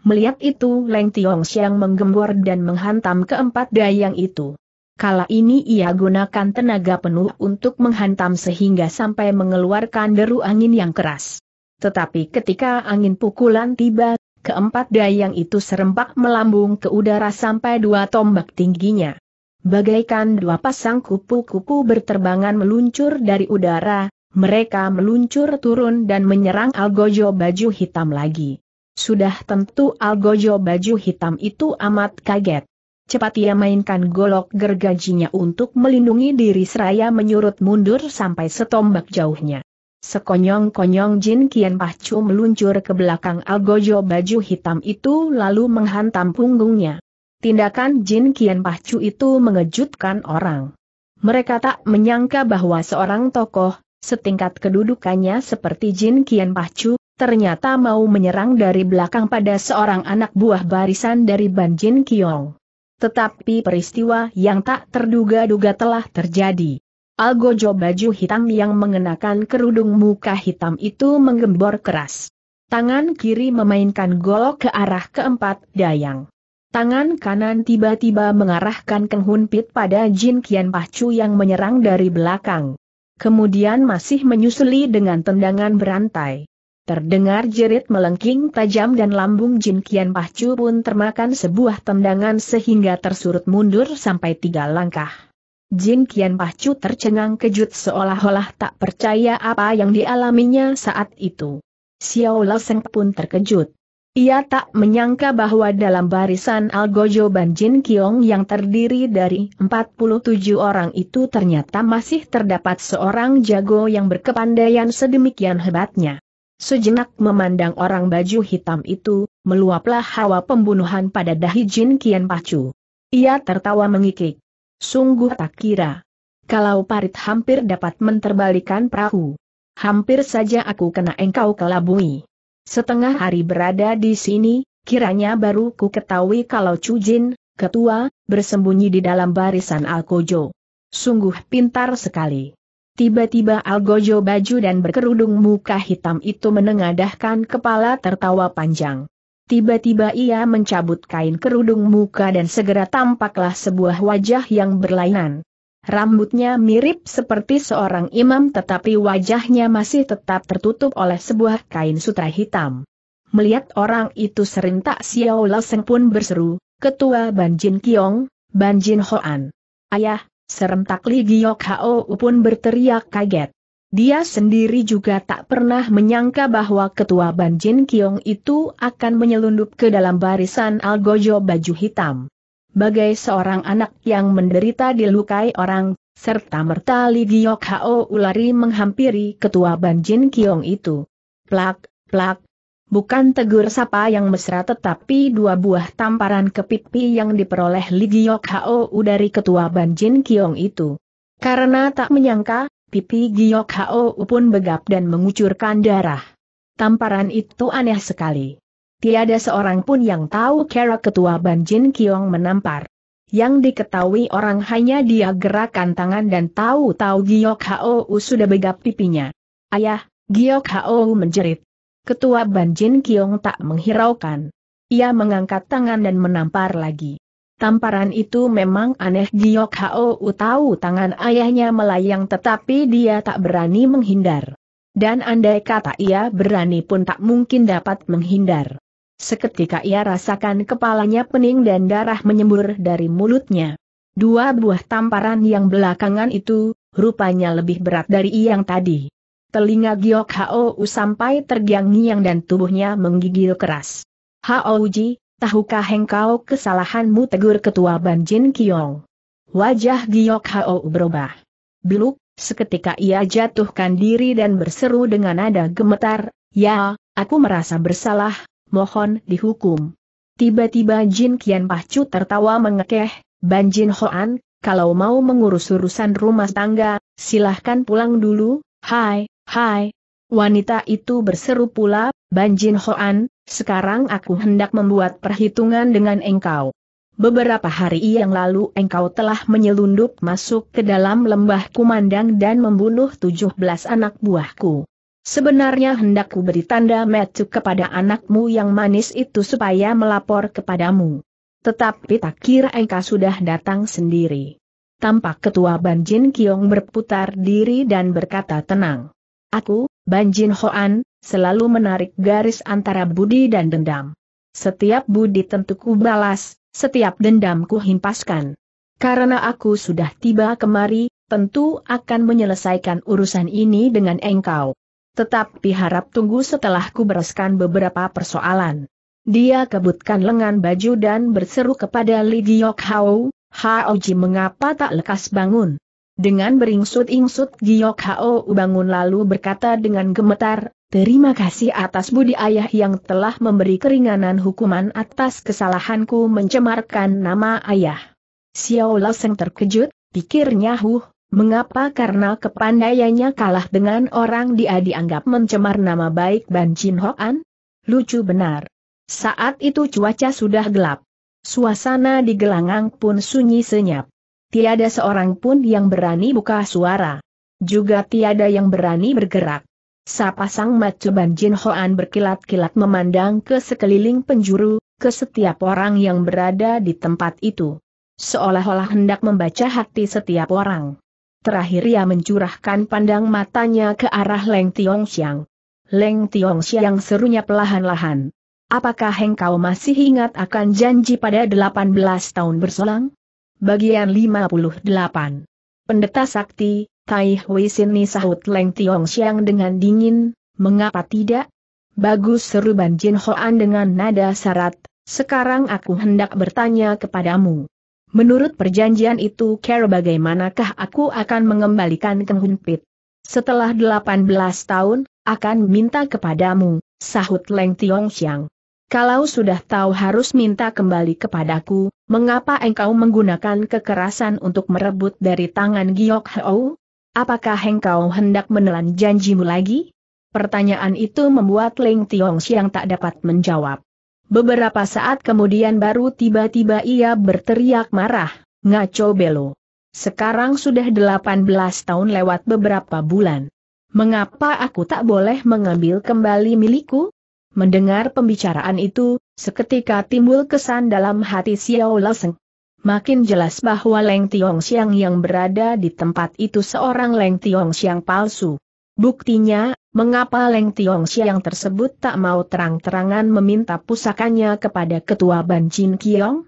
Melihat itu Leng Tiong Siang menggembor dan menghantam keempat dayang itu. Kala ini ia gunakan tenaga penuh untuk menghantam sehingga sampai mengeluarkan deru angin yang keras. Tetapi ketika angin pukulan tiba, keempat dayang itu serempak melambung ke udara sampai 2 tombak tingginya. Bagaikan 2 pasang kupu-kupu berterbangan meluncur dari udara, mereka meluncur turun dan menyerang algojo baju hitam lagi. Sudah tentu algojo baju hitam itu amat kaget. Cepat ia mainkan golok gergajinya untuk melindungi diri seraya menyurut mundur sampai setombak jauhnya. Sekonyong-konyong Jin Kian Pacu meluncur ke belakang algojo baju hitam itu lalu menghantam punggungnya. Tindakan Jin Kian Pacu itu mengejutkan orang. Mereka tak menyangka bahwa seorang tokoh, setingkat kedudukannya seperti Jin Kian Pacu, ternyata mau menyerang dari belakang pada seorang anak buah barisan dari Ban Jin Kiong. Tetapi peristiwa yang tak terduga-duga telah terjadi. Algojo baju hitam yang mengenakan kerudung muka hitam itu menggembor keras. Tangan kiri memainkan golok ke arah keempat dayang. Tangan kanan tiba-tiba mengarahkan Keng Hun Pit pada Jin Kian Pacu yang menyerang dari belakang. Kemudian masih menyusuli dengan tendangan berantai. Terdengar jerit melengking tajam dan lambung Jin Kian Pacu pun termakan sebuah tendangan sehingga tersurut mundur sampai 3 langkah. Jin Kian Pacu tercengang kejut seolah-olah tak percaya apa yang dialaminya saat itu. Xiao Laseng pun terkejut. Ia tak menyangka bahwa dalam barisan algojo Ban Jin Kiong yang terdiri dari 47 orang itu ternyata masih terdapat seorang jago yang berkepandaian sedemikian hebatnya. Sejenak memandang orang baju hitam itu, meluaplah hawa pembunuhan pada dahi Jin Kian Pacu. Ia tertawa mengikik. Sungguh tak kira. Kalau parit hampir dapat menterbalikan perahu. Hampir saja aku kena engkau kelabui. Setengah hari berada di sini, kiranya baru ku ketahui kalau Cu Jin, ketua, bersembunyi di dalam barisan alkojo. Sungguh pintar sekali. Tiba-tiba algojo baju dan berkerudung muka hitam itu menengadahkan kepala tertawa panjang. Tiba-tiba ia mencabut kain kerudung muka dan segera tampaklah sebuah wajah yang berlainan. Rambutnya mirip seperti seorang imam tetapi wajahnya masih tetap tertutup oleh sebuah kain sutra hitam. Melihat orang itu serentak Xiao Leseng pun berseru, "Ketua Ban Jin Kiong, Ban Jin Hoan." "Ayah!" Serentak Li Giok Hou pun berteriak kaget. Dia sendiri juga tak pernah menyangka bahwa ketua Ban Jin Kiong itu akan menyelundup ke dalam barisan algojo baju hitam. Bagai seorang anak yang menderita dilukai orang, serta-merta Li Giok Hou lari menghampiri ketua Ban Jin Kiong itu. Plak, plak. Bukan tegur sapa yang mesra tetapi dua buah tamparan ke pipi yang diperoleh Li Giok Hou dari ketua Ban Jin Kiong itu. Karena tak menyangka, pipi Giok Hou pun begap dan mengucurkan darah. Tamparan itu aneh sekali. Tiada seorang pun yang tahu cara ketua Ban Jin Kiong menampar. Yang diketahui orang hanya dia gerakan tangan dan tahu-tahu Giok Hou sudah begap pipinya. "Ayah!" Giok Hou menjerit. Ketua Ban Jin Kiong tak menghiraukan. Ia mengangkat tangan dan menampar lagi. Tamparan itu memang aneh. Giok Hou tahu tangan ayahnya melayang tetapi dia tak berani menghindar. Dan andai kata ia berani pun tak mungkin dapat menghindar. Seketika ia rasakan kepalanya pening dan darah menyembur dari mulutnya. Dua buah tamparan yang belakangan itu, rupanya lebih berat dari yang tadi. Telinga Giok Hou sampai tergiang-giang dan tubuhnya menggigil keras. "Houji, tahukah engkau kesalahanmu?" tegur ketua Ban Jin Kiong. Wajah Giok Hou berubah. Biluk, seketika ia jatuhkan diri dan berseru dengan nada gemetar, "Ya, aku merasa bersalah. Mohon dihukum." Tiba-tiba Jin Kian Pahcu tertawa mengekeh, "Ban Jin Hoan, kalau mau mengurus urusan rumah tangga, silahkan pulang dulu." "Hai, hai." Wanita itu berseru pula, "Ban Jin Hoan, sekarang aku hendak membuat perhitungan dengan engkau. Beberapa hari yang lalu engkau telah menyelundup masuk ke dalam lembah Kumandang dan membunuh 17 anak buahku. Sebenarnya hendak ku beri tanda metu kepada anakmu yang manis itu supaya melapor kepadamu. Tetapi tak kira engkau sudah datang sendiri." Tampak ketua Ban Jin Kiong berputar diri dan berkata tenang, "Aku, Ban Jin Hoan, selalu menarik garis antara budi dan dendam. Setiap budi tentu ku balas, setiap dendam ku himpaskan. Karena aku sudah tiba kemari, tentu akan menyelesaikan urusan ini dengan engkau. Tetapi harap tunggu setelah ku bereskan beberapa persoalan." Dia kebutkan lengan baju dan berseru kepada Li Giok Hou, "Houji, mengapa tak lekas bangun?" Dengan beringsut-ingsut Giok Hou bangun lalu berkata dengan gemetar, "Terima kasih atas budi ayah yang telah memberi keringanan hukuman atas kesalahanku mencemarkan nama ayah." Xiao Leseng terkejut, pikirnya, mengapa karena kepandaiannya kalah dengan orang dia dianggap mencemar nama baik Ban Jin Hoan? Lucu benar. Saat itu cuaca sudah gelap. Suasana di gelanggang pun sunyi senyap. Tiada seorang pun yang berani buka suara. Juga tiada yang berani bergerak. Sapasang mata Ban Jin Hoan berkilat-kilat memandang ke sekeliling penjuru, ke setiap orang yang berada di tempat itu. Seolah-olah hendak membaca hati setiap orang. Terakhir ia mencurahkan pandang matanya ke arah Leng Tiongxiang. "Leng Tiongxiang," serunya perlahan-lahan, "apakah engkau masih ingat akan janji pada 18 tahun berselang?" Bagian 58. "Pendeta sakti, Tai Hui Sini," sahut Leng Tiongxiang dengan dingin, "mengapa tidak?" "Bagus," seru Ban Jin Hoan dengan nada syarat, "sekarang aku hendak bertanya kepadamu. Menurut perjanjian itu kira bagaimanakah aku akan mengembalikan Keng Hun Pit? Setelah 18 tahun, akan minta kepadamu," sahut Leng Tiongxiang. "Kalau sudah tahu harus minta kembali kepadaku, mengapa engkau menggunakan kekerasan untuk merebut dari tangan Giok Hou? Apakah engkau hendak menelan janjimu lagi?" Pertanyaan itu membuat Leng Tiongxiang tak dapat menjawab. Beberapa saat kemudian baru tiba-tiba ia berteriak marah, "Ngaco belo. Sekarang sudah 18 tahun lewat beberapa bulan. Mengapa aku tak boleh mengambil kembali milikku?" Mendengar pembicaraan itu, seketika timbul kesan dalam hati Xiao Leseng. makin jelas bahwa Leng Tiongxiang yang berada di tempat itu seorang Leng Tiongxiang palsu. Buktinya, mengapa Leng Tiongxiang tersebut tak mau terang-terangan meminta pusakanya kepada Ketua Ban Jin Kiong?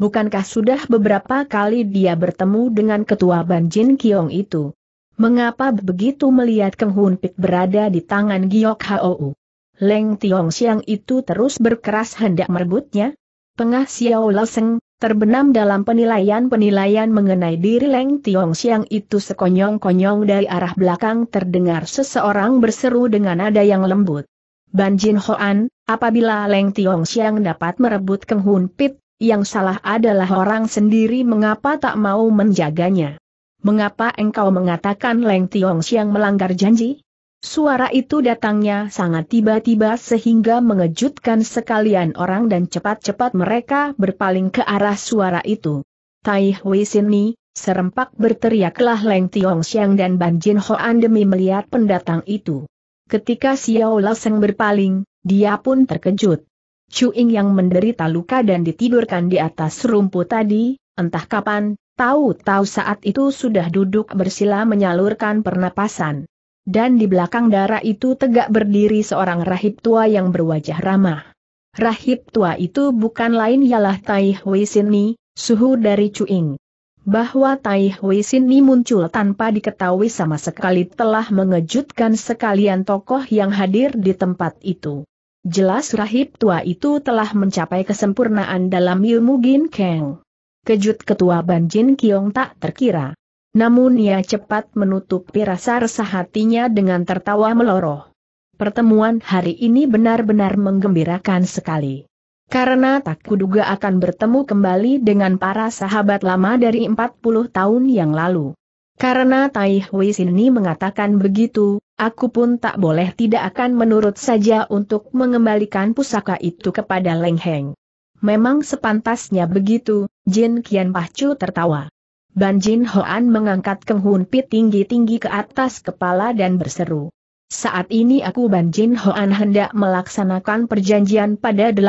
Bukankah sudah beberapa kali dia bertemu dengan Ketua Ban Jin Kiong itu? Mengapa begitu melihat Keng Hun Pik berada di tangan Giok Hou? Leng Tiongxiang itu terus berkeras hendak merebutnya. Pengah Xiao Loseng, terbenam dalam penilaian-penilaian mengenai diri Leng Tiongxiang itu sekonyong-konyong dari arah belakang terdengar seseorang berseru dengan nada yang lembut. Ban Jin Hoan, apabila Leng Tiongxiang dapat merebut Keng Hun Pik, yang salah adalah orang sendiri mengapa tak mau menjaganya. Mengapa engkau mengatakan Leng Tiongxiang melanggar janji? Suara itu datangnya sangat tiba-tiba sehingga mengejutkan sekalian orang dan cepat-cepat mereka berpaling ke arah suara itu. Tai Hui sini, serempak berteriaklah Leng Tiongxiang dan Ban Jin Hoan demi melihat pendatang itu. Ketika Xiao Loseng berpaling, dia pun terkejut. Cuing yang menderita luka dan ditidurkan di atas rumput tadi, entah kapan, tahu-tahu saat itu sudah duduk bersila menyalurkan pernapasan. Dan di belakang darah itu tegak berdiri seorang rahib tua yang berwajah ramah. Rahib tua itu bukan lain ialah Tai Hui Sini, suhu dari Cuing. Bahwa Tai Hui Sini muncul tanpa diketahui sama sekali telah mengejutkan sekalian tokoh yang hadir di tempat itu. Jelas rahib tua itu telah mencapai kesempurnaan dalam ilmu Gin Kang. Kejut Ketua Ban Jin Kiong tak terkira. Namun ia cepat menutupi rasa resah hatinya dengan tertawa meloroh. Pertemuan hari ini benar-benar menggembirakan sekali. Karena tak kuduga akan bertemu kembali dengan para sahabat lama dari 40 tahun yang lalu. Karena Tai Hui Sini mengatakan begitu, aku pun tak boleh tidak akan menurut saja untuk mengembalikan pusaka itu kepada Leng Heng. Memang sepantasnya begitu, Jin Qian Pahcu tertawa. Ban Jin Hoan mengangkat Keng Hun Pik tinggi-tinggi ke atas kepala dan berseru. Saat ini aku Ban Jin Hoan hendak melaksanakan perjanjian pada 18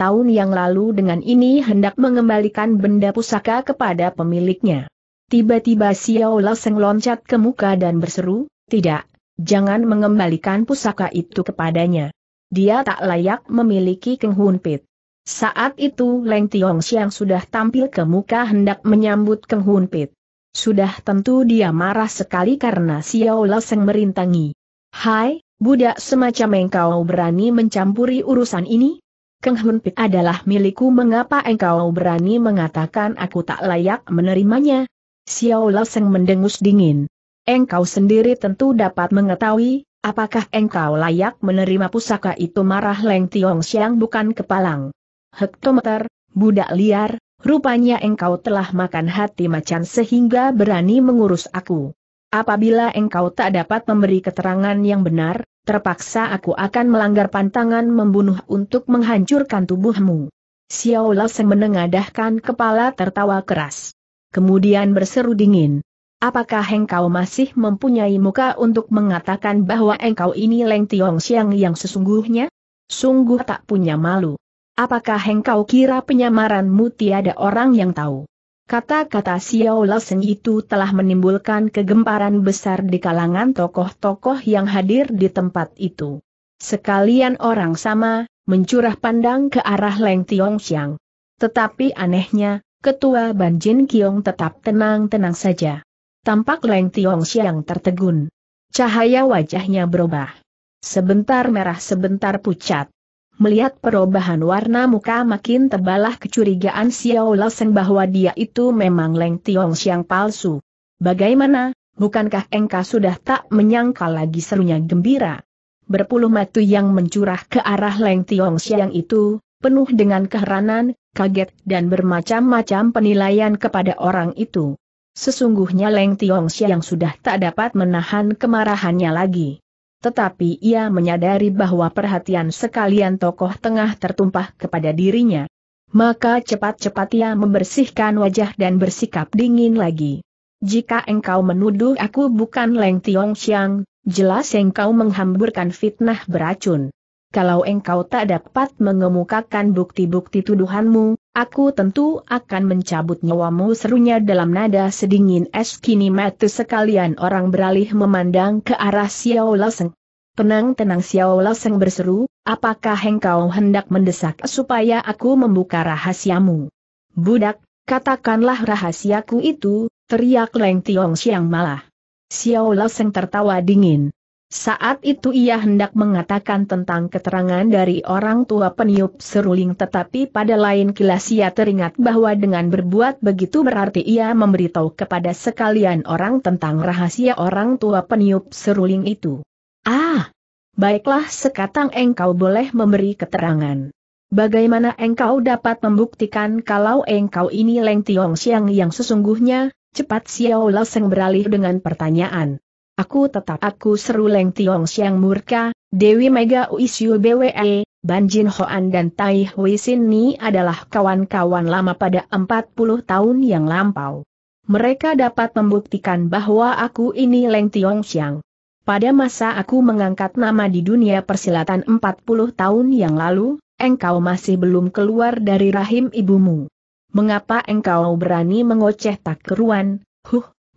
tahun yang lalu dengan ini hendak mengembalikan benda pusaka kepada pemiliknya. Tiba-tiba Xiao Loseng loncat ke muka dan berseru, tidak, jangan mengembalikan pusaka itu kepadanya. Dia tak layak memiliki Keng Hun Pik. Saat itu Leng Tiongxiang sudah tampil ke muka hendak menyambut Keng Hun Pik. Sudah tentu dia marah sekali karena Xiao Loseng merintangi. Hai, budak semacam engkau berani mencampuri urusan ini? Keng Hun Pik adalah milikku mengapa engkau berani mengatakan aku tak layak menerimanya? Xiao Loseng mendengus dingin. Engkau sendiri tentu dapat mengetahui, apakah engkau layak menerima pusaka itu marah Leng Tiongxiang bukan kepalang. Hektometer, budak liar, rupanya engkau telah makan hati macan sehingga berani mengurus aku. Apabila engkau tak dapat memberi keterangan yang benar, terpaksa aku akan melanggar pantangan membunuh untuk menghancurkan tubuhmu. Xiao Loseng menengadahkan kepala tertawa keras. Kemudian berseru dingin. Apakah engkau masih mempunyai muka untuk mengatakan bahwa engkau ini Leng Tiongxiang yang sesungguhnya? Sungguh tak punya malu. Apakah engkau kira penyamaranmu tiada orang yang tahu? Kata-kata Xiao Loseng itu telah menimbulkan kegemparan besar di kalangan tokoh-tokoh yang hadir di tempat itu. Sekalian orang sama, mencurah pandang ke arah Leng Tiongxiang. Tetapi anehnya, Ketua Ban Jin Kiong tetap tenang-tenang saja. Tampak Leng Tiongxiang tertegun. Cahaya wajahnya berubah. Sebentar merah sebentar pucat. Melihat perubahan warna muka makin tebalah kecurigaan Xiao Loseng bahwa dia itu memang Leng Tiongxiang palsu. Bagaimana, bukankah engkau sudah tak menyangka lagi serunya gembira? Berpuluh mata yang mencurah ke arah Leng Tiongxiang itu, penuh dengan keheranan, kaget dan bermacam-macam penilaian kepada orang itu. Sesungguhnya Leng Tiongxiang sudah tak dapat menahan kemarahannya lagi. Tetapi ia menyadari bahwa perhatian sekalian tokoh tengah tertumpah kepada dirinya. Maka cepat-cepat ia membersihkan wajah dan bersikap dingin lagi. Jika engkau menuduh aku bukan Leng Tiongxiang, jelas engkau menghamburkan fitnah beracun. Kalau engkau tak dapat mengemukakan bukti-bukti tuduhanmu, aku tentu akan mencabut nyawamu, serunya dalam nada sedingin es. Kini mati sekalian orang beralih memandang ke arah Xiao Laseng. Tenang-tenang, Xiao Laseng berseru, apakah engkau hendak mendesak supaya aku membuka rahasiamu? Budak, katakanlah rahasiaku itu, teriak Leng Tiong Siang malah. Xiao Laseng tertawa dingin. Saat itu ia hendak mengatakan tentang keterangan dari orang tua peniup seruling, tetapi pada lain kilas ia teringat bahwa dengan berbuat begitu berarti ia memberitahu kepada sekalian orang tentang rahasia orang tua peniup seruling itu. Ah, baiklah, sekatang engkau boleh memberi keterangan. Bagaimana engkau dapat membuktikan kalau engkau ini Leng Tiong Siang yang sesungguhnya? Cepat Xiao Laseng beralih dengan pertanyaan. Aku seru Leng Tiong Siang murka, Dewi Mega Uisyu BWE, Ban Jin Hoan dan Tai Hui Sin Ni adalah kawan-kawan lama pada 40 tahun yang lampau. Mereka dapat membuktikan bahwa aku ini Leng Tiong Siang. Pada masa aku mengangkat nama di dunia persilatan 40 tahun yang lalu, engkau masih belum keluar dari rahim ibumu. Mengapa engkau berani mengoceh takruan?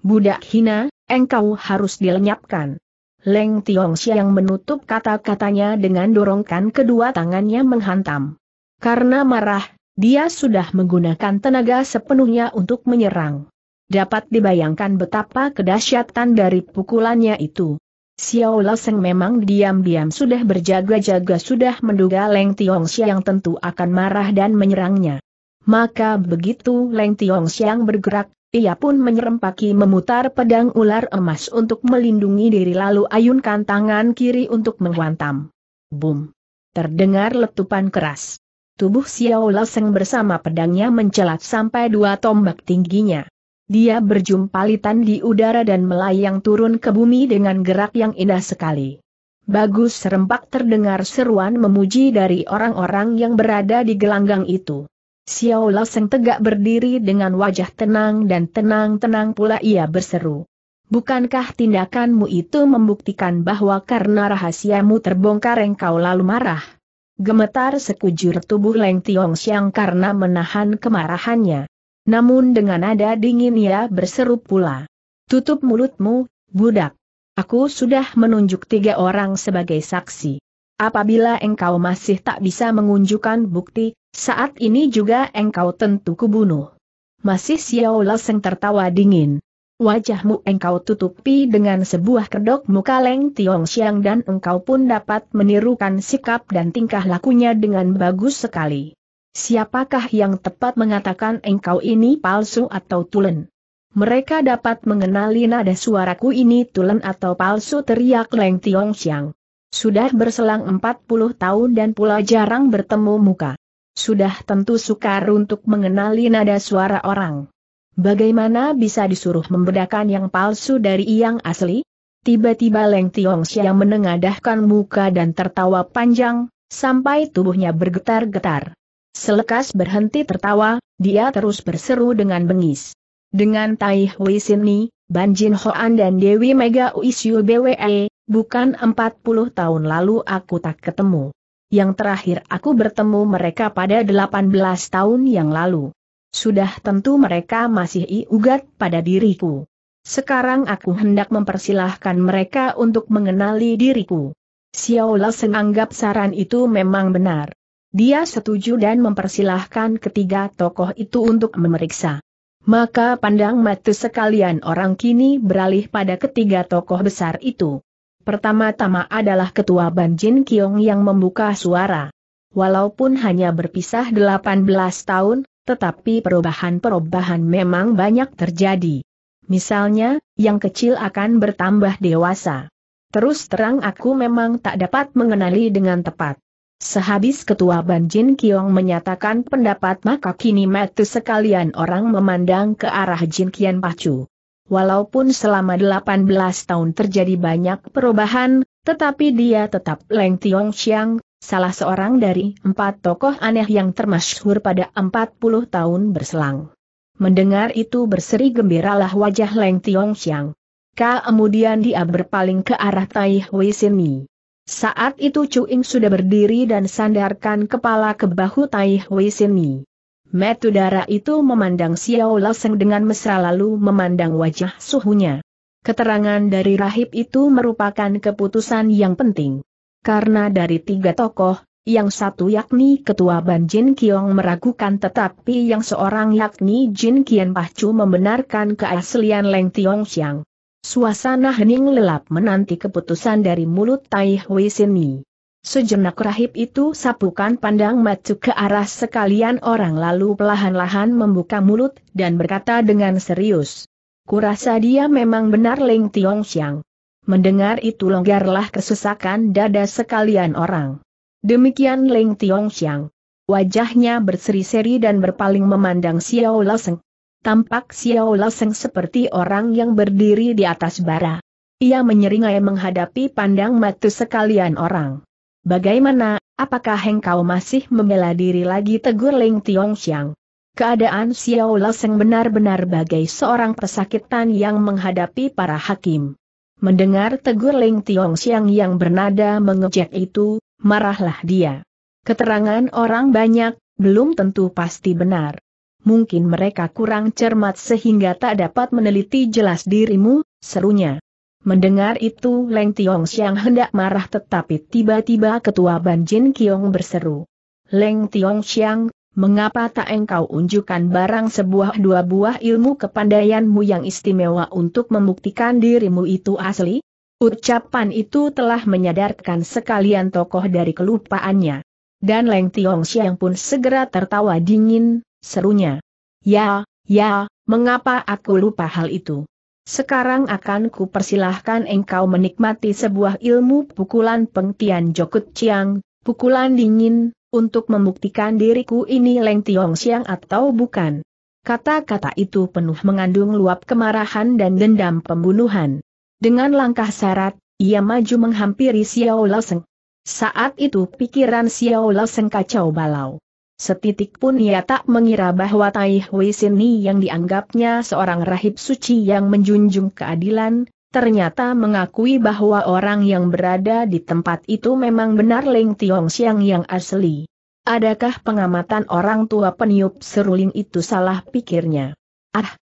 Budak hina, engkau harus dilenyapkan. Leng Tiong Siang menutup kata-katanya dengan dorongkan kedua tangannya menghantam. Karena marah, dia sudah menggunakan tenaga sepenuhnya untuk menyerang. Dapat dibayangkan betapa kedahsyatan dari pukulannya itu. Xiao Laseng memang diam-diam sudah berjaga-jaga, sudah menduga Leng Tiong Siang tentu akan marah dan menyerangnya. Maka begitu Leng Tiong Siang bergerak, ia pun menyerempaki memutar pedang ular emas untuk melindungi diri, lalu ayunkan tangan kiri untuk menghantam. Boom! Terdengar letupan keras. Tubuh Xiao Laseng bersama pedangnya mencelat sampai 2 tombak tingginya. Dia berjumpalitan di udara dan melayang turun ke bumi dengan gerak yang indah sekali. Bagus serempak, terdengar seruan memuji dari orang-orang yang berada di gelanggang itu. Xiao Laseng tegak berdiri dengan wajah tenang, dan tenang-tenang pula ia berseru. Bukankah tindakanmu itu membuktikan bahwa karena rahasiamu terbongkar engkau lalu marah? Gemetar sekujur tubuh Leng Tiong Siang karena menahan kemarahannya. Namun dengan nada dingin ia berseru pula. Tutup mulutmu, budak. Aku sudah menunjuk 3 orang sebagai saksi. Apabila engkau masih tak bisa menunjukkan bukti, saat ini juga engkau tentu kubunuh. Masih Xiao Laseng tertawa dingin. Wajahmu engkau tutupi dengan sebuah kedok muka Leng Tiong Siang, dan engkau pun dapat menirukan sikap dan tingkah lakunya dengan bagus sekali. Siapakah yang tepat mengatakan engkau ini palsu atau tulen? Mereka dapat mengenali nada suaraku ini tulen atau palsu, teriak Leng Tiong Siang. Sudah berselang 40 tahun dan pula jarang bertemu muka. Sudah tentu sukar untuk mengenali nada suara orang. Bagaimana bisa disuruh membedakan yang palsu dari yang asli? Tiba-tiba Leng Tiong Siang menengadahkan muka dan tertawa panjang, sampai tubuhnya bergetar-getar. Selekas berhenti tertawa, dia terus berseru dengan bengis. Dengan Tai Hui Sin Ni, Ban Jin Hoan dan Dewi Mega Uisyu BWE, bukan 40 tahun lalu aku tak ketemu. Yang terakhir aku bertemu mereka pada 18 tahun yang lalu. Sudah tentu mereka masih iugat pada diriku. Sekarang aku hendak mempersilahkan mereka untuk mengenali diriku. Xiao Laseng anggap saran itu memang benar. Dia setuju dan mempersilahkan ketiga tokoh itu untuk memeriksa. Maka pandang mata sekalian orang kini beralih pada ketiga tokoh besar itu. Pertama-tama adalah ketua Ban Jin Kiong yang membuka suara. Walaupun hanya berpisah 18 tahun, tetapi perubahan-perubahan memang banyak terjadi. Misalnya, yang kecil akan bertambah dewasa. Terus terang aku memang tak dapat mengenali dengan tepat. Sehabis ketua Ban Jin Kiong menyatakan pendapat, maka kini mata sekalian orang memandang ke arah Jin Kian Pacu. Walaupun selama 18 tahun terjadi banyak perubahan, tetapi dia tetap Leng Tiong Siang, salah seorang dari 4 tokoh aneh yang termasyhur pada 40 tahun berselang. Mendengar itu berseri gembiralah wajah Leng Tiong Siang. Kemudian dia berpaling ke arah Tai Hui Sin Ni. Saat itu Chu Ing sudah berdiri dan sandarkan kepala ke bahu Tai Hui Sin Ni. Metudara itu memandang Xiao Laoseng dengan mesra lalu memandang wajah suhunya. Keterangan dari rahib itu merupakan keputusan yang penting. Karena dari tiga tokoh, yang satu yakni Ketua Ban Jin Kiong meragukan, tetapi yang seorang yakni Jin Kian Pahcu membenarkan keaslian Leng Tiong Xiang. Suasana hening lelap menanti keputusan dari mulut Tai Hui Sini. Sejenak rahib itu sapukan pandang mata ke arah sekalian orang lalu perlahan-lahan membuka mulut dan berkata dengan serius, "Kurasa dia memang benar Leng Tiong Xiang." Mendengar itu longgarlah kesesakan dada sekalian orang. Demikian Leng Tiong Xiang. Wajahnya berseri-seri dan berpaling memandang Xiao Laoseng. Tampak Xiao Laoseng seperti orang yang berdiri di atas bara. Ia menyeringai menghadapi pandang mata sekalian orang. "Bagaimana, apakah engkau masih membela diri lagi?" tegur Leng Tiong Xiang. Keadaan Xiao Laoseng benar-benar bagai seorang pesakitan yang menghadapi para hakim. Mendengar tegur Leng Tiong Xiang yang bernada mengejek itu, marahlah dia. Keterangan orang banyak, belum tentu pasti benar. "Mungkin mereka kurang cermat sehingga tak dapat meneliti jelas dirimu," serunya. Mendengar itu Leng Tiong Xiang hendak marah, tetapi tiba-tiba Ketua Ban Jin Kiong berseru, "Leng Tiong Xiang, mengapa tak engkau unjukkan barang sebuah dua buah ilmu kepandaianmu yang istimewa untuk membuktikan dirimu itu asli?" Ucapan itu telah menyadarkan sekalian tokoh dari kelupaannya. Dan Leng Tiong Xiang pun segera tertawa dingin, serunya, Ya, mengapa aku lupa hal itu? Sekarang akan kupersilahkan engkau menikmati sebuah ilmu pukulan Pengtian Jokut Ciang, pukulan dingin, untuk membuktikan diriku ini Leng Tiong Xiang atau bukan." Kata-kata itu penuh mengandung luap kemarahan dan dendam pembunuhan. Dengan langkah syarat, ia maju menghampiri Xiao Laoseng. Saat itu pikiran Xiao Laoseng kacau balau. Setitik pun ia tak mengira bahwa Tai Hui Sini yang dianggapnya seorang rahib suci yang menjunjung keadilan, ternyata mengakui bahwa orang yang berada di tempat itu memang benar Leng Tiong Xiang yang asli. Adakah pengamatan orang tua peniup seruling itu salah, pikirnya?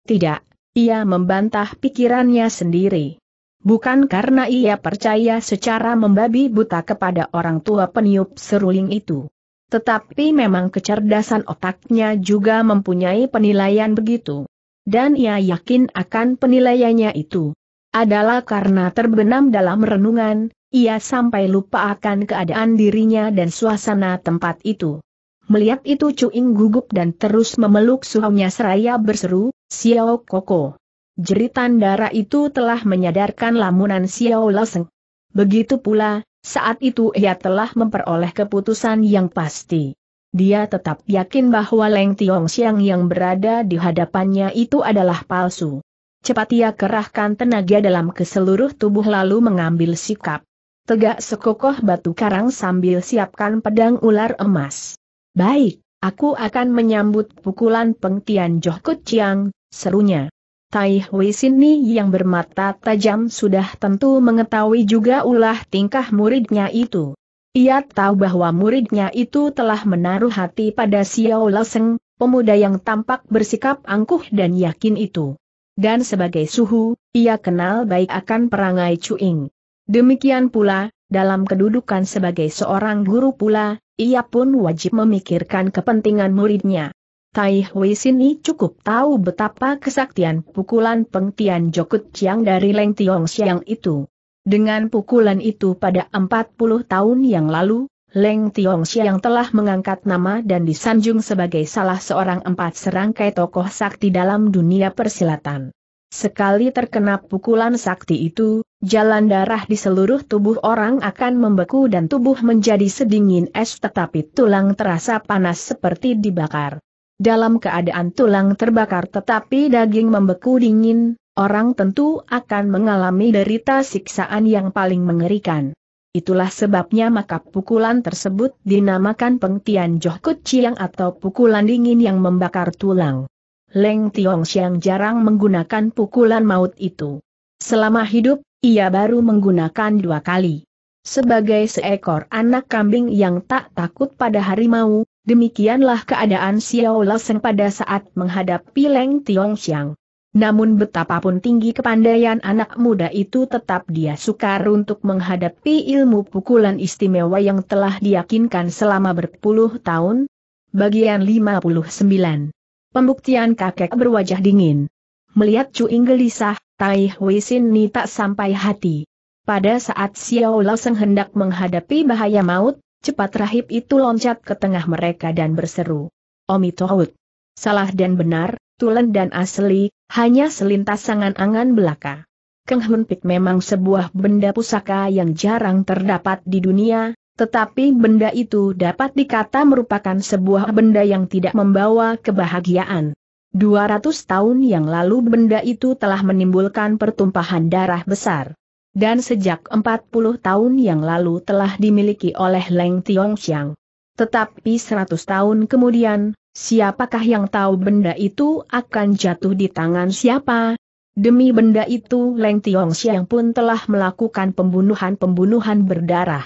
Tidak, ia membantah pikirannya sendiri. Bukan karena ia percaya secara membabi buta kepada orang tua peniup seruling itu. Tetapi memang kecerdasan otaknya juga mempunyai penilaian begitu. Dan ia yakin akan penilaiannya itu adalah karena terbenam dalam renungan, ia sampai lupa akan keadaan dirinya dan suasana tempat itu. Melihat itu Cuing gugup dan terus memeluk suhunya seraya berseru, "Xiao Koko." Jeritan darah itu telah menyadarkan lamunan Xiao Laoseng. Begitu pula, saat itu ia telah memperoleh keputusan yang pasti. Dia tetap yakin bahwa Leng Tiong Xiang yang berada di hadapannya itu adalah palsu. Cepat ia kerahkan tenaga dalam ke seluruh tubuh lalu mengambil sikap tegak sekokoh batu karang sambil siapkan pedang ular emas. "Baik, aku akan menyambut pukulan Pengtian Jokut Ciang," serunya. Tai Hui Sini yang bermata tajam sudah tentu mengetahui juga ulah tingkah muridnya itu. Ia tahu bahwa muridnya itu telah menaruh hati pada Xiao Laoseng, pemuda yang tampak bersikap angkuh dan yakin itu. Dan sebagai suhu, ia kenal baik akan perangai Cuing. Demikian pula, dalam kedudukan sebagai seorang guru pula, ia pun wajib memikirkan kepentingan muridnya. Tai Hui Sini cukup tahu betapa kesaktian pukulan Pengtian Jokut Ciang dari Leng Tiong Xiang itu. Dengan pukulan itu pada 40 tahun yang lalu, Leng Tiong Xiang telah mengangkat nama dan disanjung sebagai salah seorang empat serangkai tokoh sakti dalam dunia persilatan. Sekali terkena pukulan sakti itu, jalan darah di seluruh tubuh orang akan membeku dan tubuh menjadi sedingin es, tetapi tulang terasa panas seperti dibakar. Dalam keadaan tulang terbakar tetapi daging membeku dingin, orang tentu akan mengalami derita siksaan yang paling mengerikan. Itulah sebabnya maka pukulan tersebut dinamakan Pengtian Jokut Ciang atau pukulan dingin yang membakar tulang. Leng Tiong Xiang jarang menggunakan pukulan maut itu. Selama hidup, ia baru menggunakan dua kali. Sebagai seekor anak kambing yang tak takut pada harimau, Demikianlah keadaan Xiao Leseng pada saat menghadapi Leng Tiongxiang. Namun betapapun tinggi kepandaian anak muda itu, tetap dia sukar untuk menghadapi ilmu pukulan istimewa yang telah diyakinkan selama berpuluh tahun. Bagian 59. Pembuktian kakek berwajah dingin. Melihat Cuing gelisah, Tai Hui Sin Ni tak sampai hati. Pada saat Xiao Leseng hendak menghadapi bahaya maut, cepat rahib itu loncat ke tengah mereka dan berseru, "Omitohut! Salah dan benar, tulen dan asli, hanya selintas angan-angan belaka." Keng Hun Pik memang sebuah benda pusaka yang jarang terdapat di dunia, tetapi benda itu dapat dikata merupakan sebuah benda yang tidak membawa kebahagiaan. 200 tahun yang lalu benda itu telah menimbulkan pertumpahan darah besar. Dan sejak 40 tahun yang lalu telah dimiliki oleh Leng Tiongxiang. Tetapi 100 tahun kemudian, siapakah yang tahu benda itu akan jatuh di tangan siapa? Demi benda itu Leng Tiongxiang pun telah melakukan pembunuhan-pembunuhan berdarah.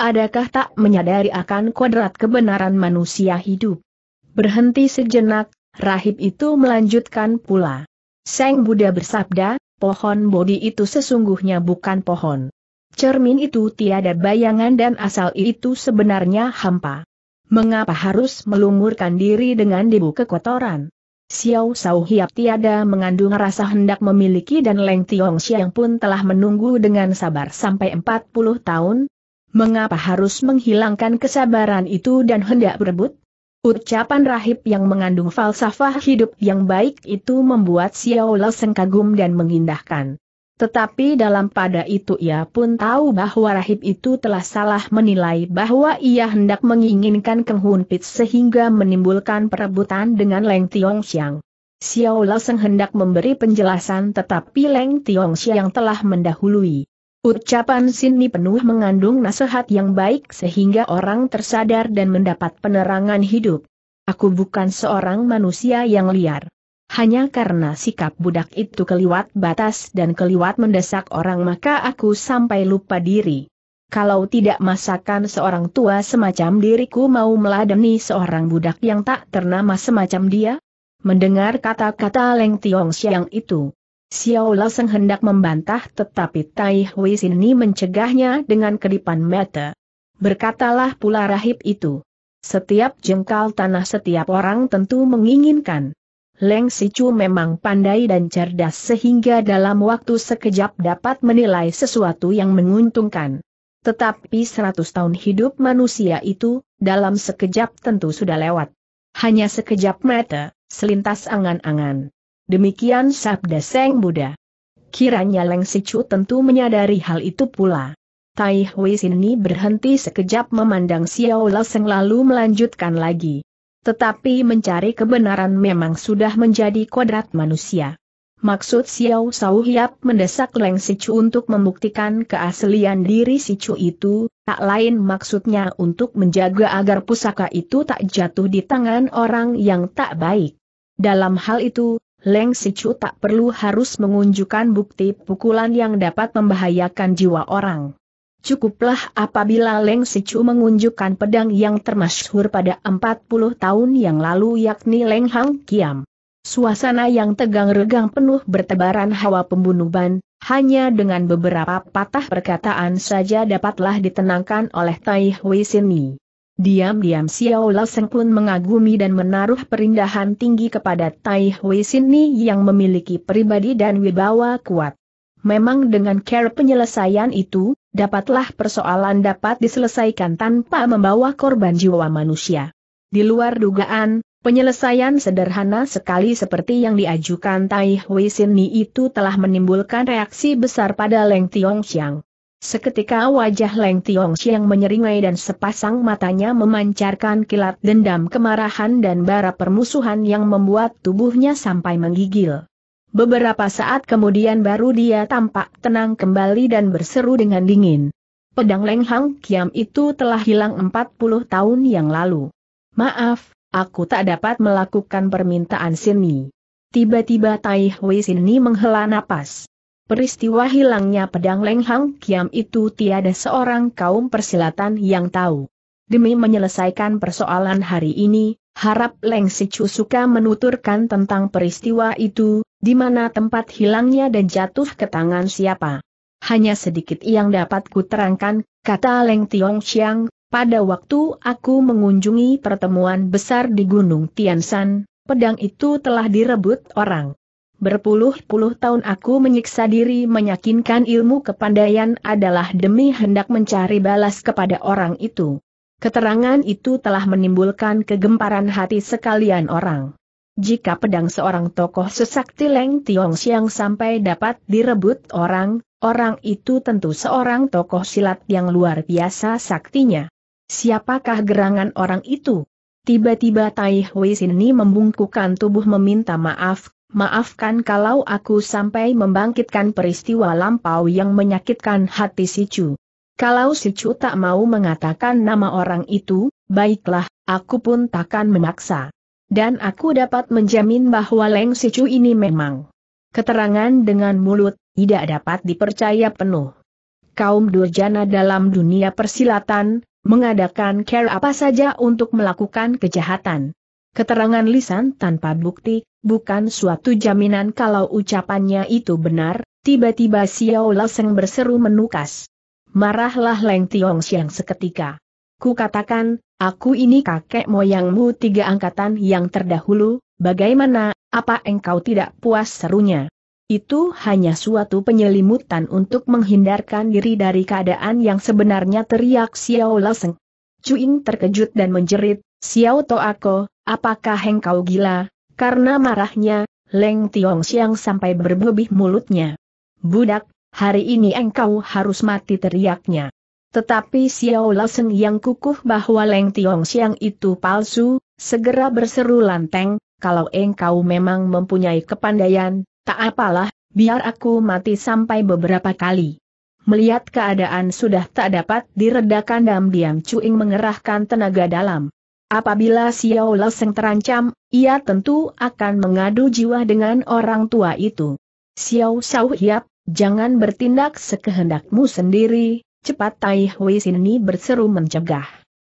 Adakah tak menyadari akan kodrat kebenaran manusia hidup? Berhenti sejenak, rahib itu melanjutkan pula. Sang Buddha bersabda, "Pohon bodhi itu sesungguhnya bukan pohon. Cermin itu tiada bayangan dan asal itu sebenarnya hampa. Mengapa harus melungurkan diri dengan debu kekotoran?" Xiao Sao Hiap tiada mengandung rasa hendak memiliki, dan Leng Tiongxiang pun telah menunggu dengan sabar sampai 40 tahun. Mengapa harus menghilangkan kesabaran itu dan hendak berebut? Ucapan rahib yang mengandung falsafah hidup yang baik itu membuat Xiao Leseng kagum dan mengindahkan. Tetapi dalam pada itu ia pun tahu bahwa rahib itu telah salah menilai bahwa ia hendak menginginkan Keng Hun Pik sehingga menimbulkan perebutan dengan Leng Tiongxiang. Xiao Leseng hendak memberi penjelasan, tetapi Leng Tiongxiang telah mendahului. Ucapan Sin Ni penuh mengandung nasihat yang baik sehingga orang tersadar dan mendapat penerangan hidup. "Aku bukan seorang manusia yang liar. Hanya karena sikap budak itu keliwat batas dan keliwat mendesak orang, maka aku sampai lupa diri. Kalau tidak, masakan seorang tua semacam diriku mau meladeni seorang budak yang tak ternama semacam dia?" Mendengar kata-kata Leng Tiongxiang itu, Xiao Leseng hendak membantah, tetapi Tai Hui Sin Ni mencegahnya dengan kedipan mata. Berkatalah pula rahib itu, "Setiap jengkal tanah setiap orang tentu menginginkan. Leng Sicu memang pandai dan cerdas sehingga dalam waktu sekejap dapat menilai sesuatu yang menguntungkan. Tetapi 100 tahun hidup manusia itu, dalam sekejap tentu sudah lewat. Hanya sekejap mata, selintas angan-angan." Demikian sabda Sang Buddha. Kiranya Leng Sicu tentu menyadari hal itu pula. Tai Hui Sin Ni berhenti sekejap memandang Xiao Leseng lalu melanjutkan lagi. "Tetapi mencari kebenaran memang sudah menjadi kodrat manusia." Maksud Xiao Sao Hiap mendesak Leng Sicu untuk membuktikan keaslian diri Sicu itu, tak lain maksudnya untuk menjaga agar pusaka itu tak jatuh di tangan orang yang tak baik. Dalam hal itu, Leng Sicu tak perlu harus mengunjukkan bukti pukulan yang dapat membahayakan jiwa orang. Cukuplah apabila Leng Sicu mengunjukkan pedang yang termasyhur pada 40 tahun yang lalu, yakni Leng Hang Kiam. Suasana yang tegang regang penuh bertebaran hawa pembunuhan, hanya dengan beberapa patah perkataan saja dapatlah ditenangkan oleh Tai Hui Sin Ni. Diam-diam Xiao Leseng pun mengagumi dan menaruh perindahan tinggi kepada Tai Hui Sin Ni yang memiliki pribadi dan wibawa kuat. Memang dengan cara penyelesaian itu, dapatlah persoalan dapat diselesaikan tanpa membawa korban jiwa manusia. Di luar dugaan, penyelesaian sederhana sekali seperti yang diajukan Tai Hui Sin Ni itu telah menimbulkan reaksi besar pada Leng Tiongxiang. Seketika wajah Leng Tiongxiang menyeringai dan sepasang matanya memancarkan kilat dendam, kemarahan dan bara permusuhan yang membuat tubuhnya sampai menggigil. Beberapa saat kemudian baru dia tampak tenang kembali dan berseru dengan dingin, "Pedang Leng Hang Kiam itu telah hilang 40 tahun yang lalu. Maaf, aku tak dapat melakukan permintaan Sin Ni." Tiba-tiba Tai Hui Sin Ni menghela napas. Peristiwa hilangnya pedang Leng Hang Kiam itu tiada seorang kaum persilatan yang tahu. Demi menyelesaikan persoalan hari ini, harap Leng Sicu suka menuturkan tentang peristiwa itu, di mana tempat hilangnya dan jatuh ke tangan siapa. Hanya sedikit yang dapat kuterangkan, kata Leng Tiongxiang, pada waktu aku mengunjungi pertemuan besar di Gunung Tiansan, pedang itu telah direbut orang. Berpuluh-puluh tahun aku menyiksa diri meyakinkan ilmu kepandaian adalah demi hendak mencari balas kepada orang itu. Keterangan itu telah menimbulkan kegemparan hati sekalian orang. Jika pedang seorang tokoh sesakti Leng Tiongxiang sampai dapat direbut orang, orang itu tentu seorang tokoh silat yang luar biasa saktinya. Siapakah gerangan orang itu? Tiba-tiba Tai Hui Sini membungkukkan tubuh meminta maaf. Maafkan kalau aku sampai membangkitkan peristiwa lampau yang menyakitkan hati Sicu. Kalau Sicu tak mau mengatakan nama orang itu, baiklah, aku pun takkan memaksa. Dan aku dapat menjamin bahwa Leng Sicu ini memang. Keterangan dengan mulut, tidak dapat dipercaya penuh. Kaum durjana dalam dunia persilatan, mengadakan care apa saja untuk melakukan kejahatan. Keterangan lisan tanpa bukti, bukan suatu jaminan kalau ucapannya itu benar. Tiba-tiba Xiao Laseng berseru menukas. Marahlah Leng Tiongxiang seketika. Kukatakan, aku ini kakek moyangmu 3 angkatan yang terdahulu, bagaimana, apa engkau tidak puas serunya? Itu hanya suatu penyelimutan untuk menghindarkan diri dari keadaan yang sebenarnya, teriak Xiao Laseng. Cuing terkejut dan menjerit, Xiao Toako, apakah engkau gila? Karena marahnya, Leng Tiongxiang sampai berbebih mulutnya. Budak, hari ini engkau harus mati, teriaknya. Tetapi Xiao Laseng yang kukuh bahwa Leng Tiongxiang itu palsu, segera berseru lantang, kalau engkau memang mempunyai kepandaian, tak apalah, biar aku mati sampai beberapa kali. Melihat keadaan sudah tak dapat diredakan, diam-diam Cuing mengerahkan tenaga dalam. Apabila Xiao Laseng terancam, ia tentu akan mengadu jiwa dengan orang tua itu. Xiao Sao Hiap, jangan bertindak sekehendakmu sendiri, cepat Tai Hui Sini berseru mencegah.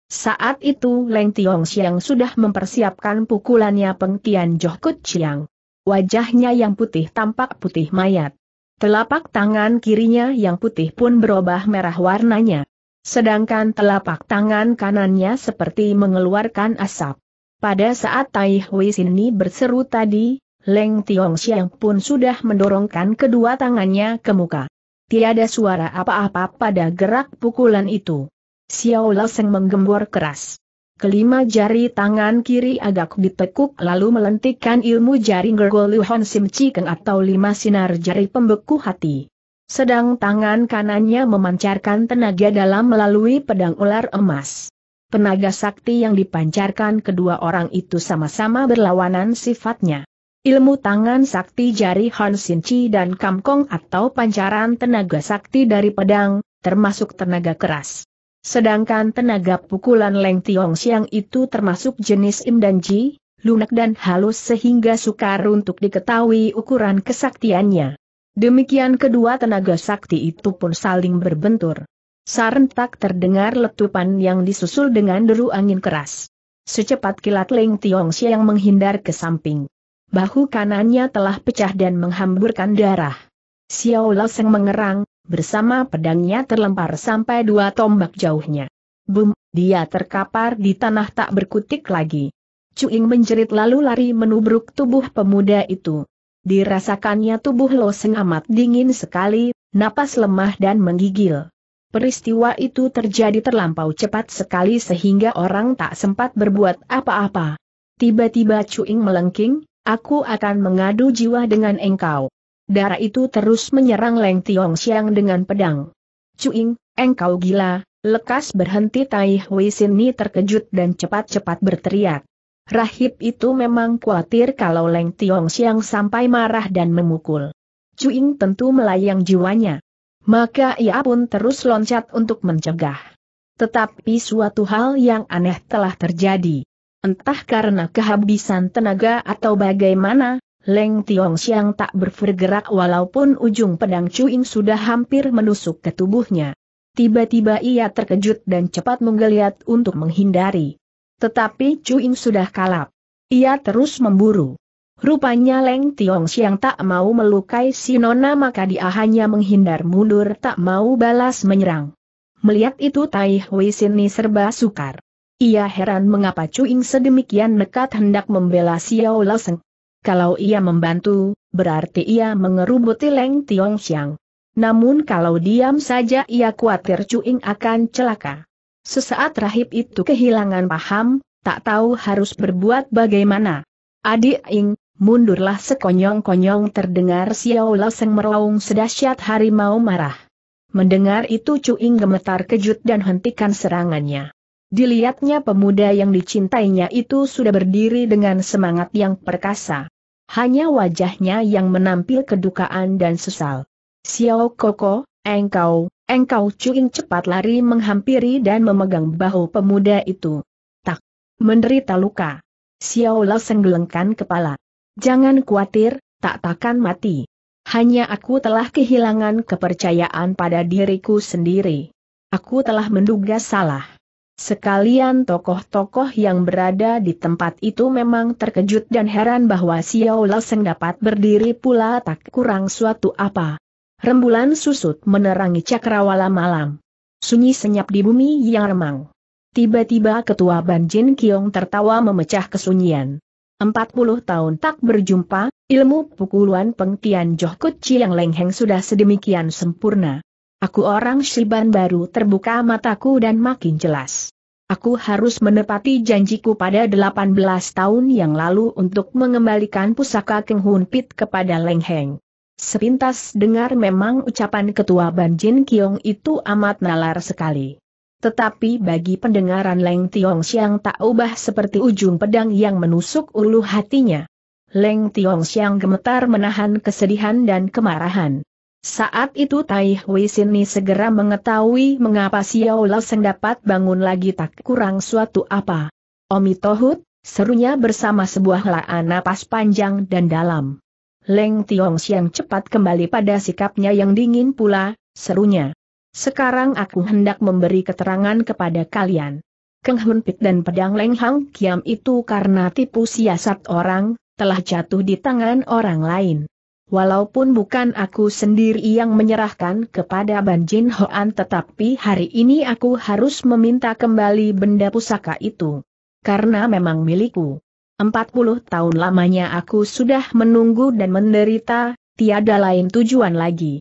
Saat itu Leng Tiongxiang sudah mempersiapkan pukulannya Peng Tian Joh Kut Chiang. Wajahnya yang putih tampak putih mayat. Telapak tangan kirinya yang putih pun berubah merah warnanya. Sedangkan telapak tangan kanannya seperti mengeluarkan asap. Pada saat Tai Hui Sini berseru tadi, Leng Tiongxiang pun sudah mendorongkan kedua tangannya ke muka. Tiada suara apa-apa pada gerak pukulan itu. Xiao Laseng menggembor keras. Kelima jari tangan kiri agak ditekuk lalu melentikkan ilmu jari Gergolu Hon Sim Chikeng atau 5 sinar jari pembeku hati. Sedang tangan kanannya memancarkan tenaga dalam melalui pedang ular emas. Tenaga sakti yang dipancarkan kedua orang itu sama-sama berlawanan sifatnya. Ilmu tangan sakti jari Han Sinci dan Kamkong atau pancaran tenaga sakti dari pedang, termasuk tenaga keras. Sedangkan tenaga pukulan Leng Tiongxiang itu termasuk jenis Im dan Ji, lunak dan halus sehingga sukar untuk diketahui ukuran kesaktiannya. Demikian kedua tenaga sakti itu pun saling berbentur. Sarentak terdengar letupan yang disusul dengan deru angin keras. Secepat kilat Leng Tiongxiang menghindar ke samping. Bahu kanannya telah pecah dan menghamburkan darah. Xiao Laseng mengerang, bersama pedangnya terlempar sampai 2 tombak jauhnya. Bum, dia terkapar di tanah tak berkutik lagi. Cuing menjerit lalu lari menubruk tubuh pemuda itu. Dirasakannya tubuh Laseng amat dingin sekali, napas lemah dan menggigil. Peristiwa itu terjadi terlampau cepat sekali sehingga orang tak sempat berbuat apa-apa. Tiba-tiba Cuing melengking, aku akan mengadu jiwa dengan engkau. Darah itu terus menyerang Leng Tiongxiang dengan pedang. Cuing, engkau gila, lekas berhenti, Tai Hui Sini terkejut dan cepat-cepat berteriak. Rahib itu memang khawatir kalau Leng Tiongxiang sampai marah dan memukul. Cuing tentu melayang jiwanya. Maka ia pun terus loncat untuk mencegah. Tetapi suatu hal yang aneh telah terjadi. Entah karena kehabisan tenaga atau bagaimana, Leng Tiongxiang tak bergerak walaupun ujung pedang Cuing sudah hampir menusuk ke tubuhnya. Tiba-tiba ia terkejut dan cepat menggeliat untuk menghindari. Tetapi Cuin sudah kalap. Ia terus memburu. Rupanya Leng Tiongxiang tak mau melukai si nona, maka dia hanya menghindar mundur, tak mau balas menyerang. Melihat itu Tai Hui Sini serba sukar. Ia heran mengapa Cuin sedemikian nekat hendak membela Xiao Lao Seng. Kalau ia membantu, berarti ia mengerubuti Leng Tiongxiang. Namun kalau diam saja ia khawatir Cuin akan celaka. Sesaat rahib itu kehilangan paham, tak tahu harus berbuat bagaimana. "Adik Ing, mundurlah!" sekonyong-konyong terdengar Xiao Lao Seng meraung sedahsyat harimau marah. Mendengar itu Cuin gemetar kejut dan hentikan serangannya. Dilihatnya pemuda yang dicintainya itu sudah berdiri dengan semangat yang perkasa. Hanya wajahnya yang menampil kedukaan dan sesal. "Xiao Koko, engkau!" Cuin cepat lari menghampiri dan memegang bahu pemuda itu. "Tak menderita luka?" Xiao Lao Seng gelengkan kepala. "Jangan khawatir, tak takkan mati. Hanya aku telah kehilangan kepercayaan pada diriku sendiri. Aku telah menduga salah." Sekalian tokoh-tokoh yang berada di tempat itu memang terkejut dan heran bahwa Xiao Lao Seng dapat berdiri pula tak kurang suatu apa. Rembulan susut menerangi cakrawala malam. Sunyi senyap di bumi yang remang. Tiba-tiba ketua Ban Jin Kiong tertawa memecah kesunyian. 40 tahun tak berjumpa, ilmu pukulan Peng Tian Joh Kut Chiang Leng Heng sudah sedemikian sempurna. "Aku orang Shiban baru." Terbuka mataku dan makin jelas. "Aku harus menepati janjiku pada 18 tahun yang lalu untuk mengembalikan pusaka Keng Hun Pit kepada Leng Heng." Sepintas dengar memang ucapan ketua Ban Jin Kiong itu amat nalar sekali. Tetapi bagi pendengaran Leng Tiongxiang tak ubah seperti ujung pedang yang menusuk ulu hatinya. Leng Tiongxiang gemetar menahan kesedihan dan kemarahan. Saat itu Tai Hui Sini segera mengetahui mengapa Xiao Lao Seng dapat bangun lagi tak kurang suatu apa. "Omi Tohut," serunya bersama sebuah helaan napas panjang dan dalam. Leng Tiongxiang cepat kembali pada sikapnya yang dingin pula, serunya. "Sekarang aku hendak memberi keterangan kepada kalian. Keng Hun Pit dan pedang Leng Hang Kiam itu karena tipu siasat orang, telah jatuh di tangan orang lain. Walaupun bukan aku sendiri yang menyerahkan kepada Ban Jin Hoan, tetapi hari ini aku harus meminta kembali benda pusaka itu. Karena memang milikku. 40 tahun lamanya aku sudah menunggu dan menderita, tiada lain tujuan lagi."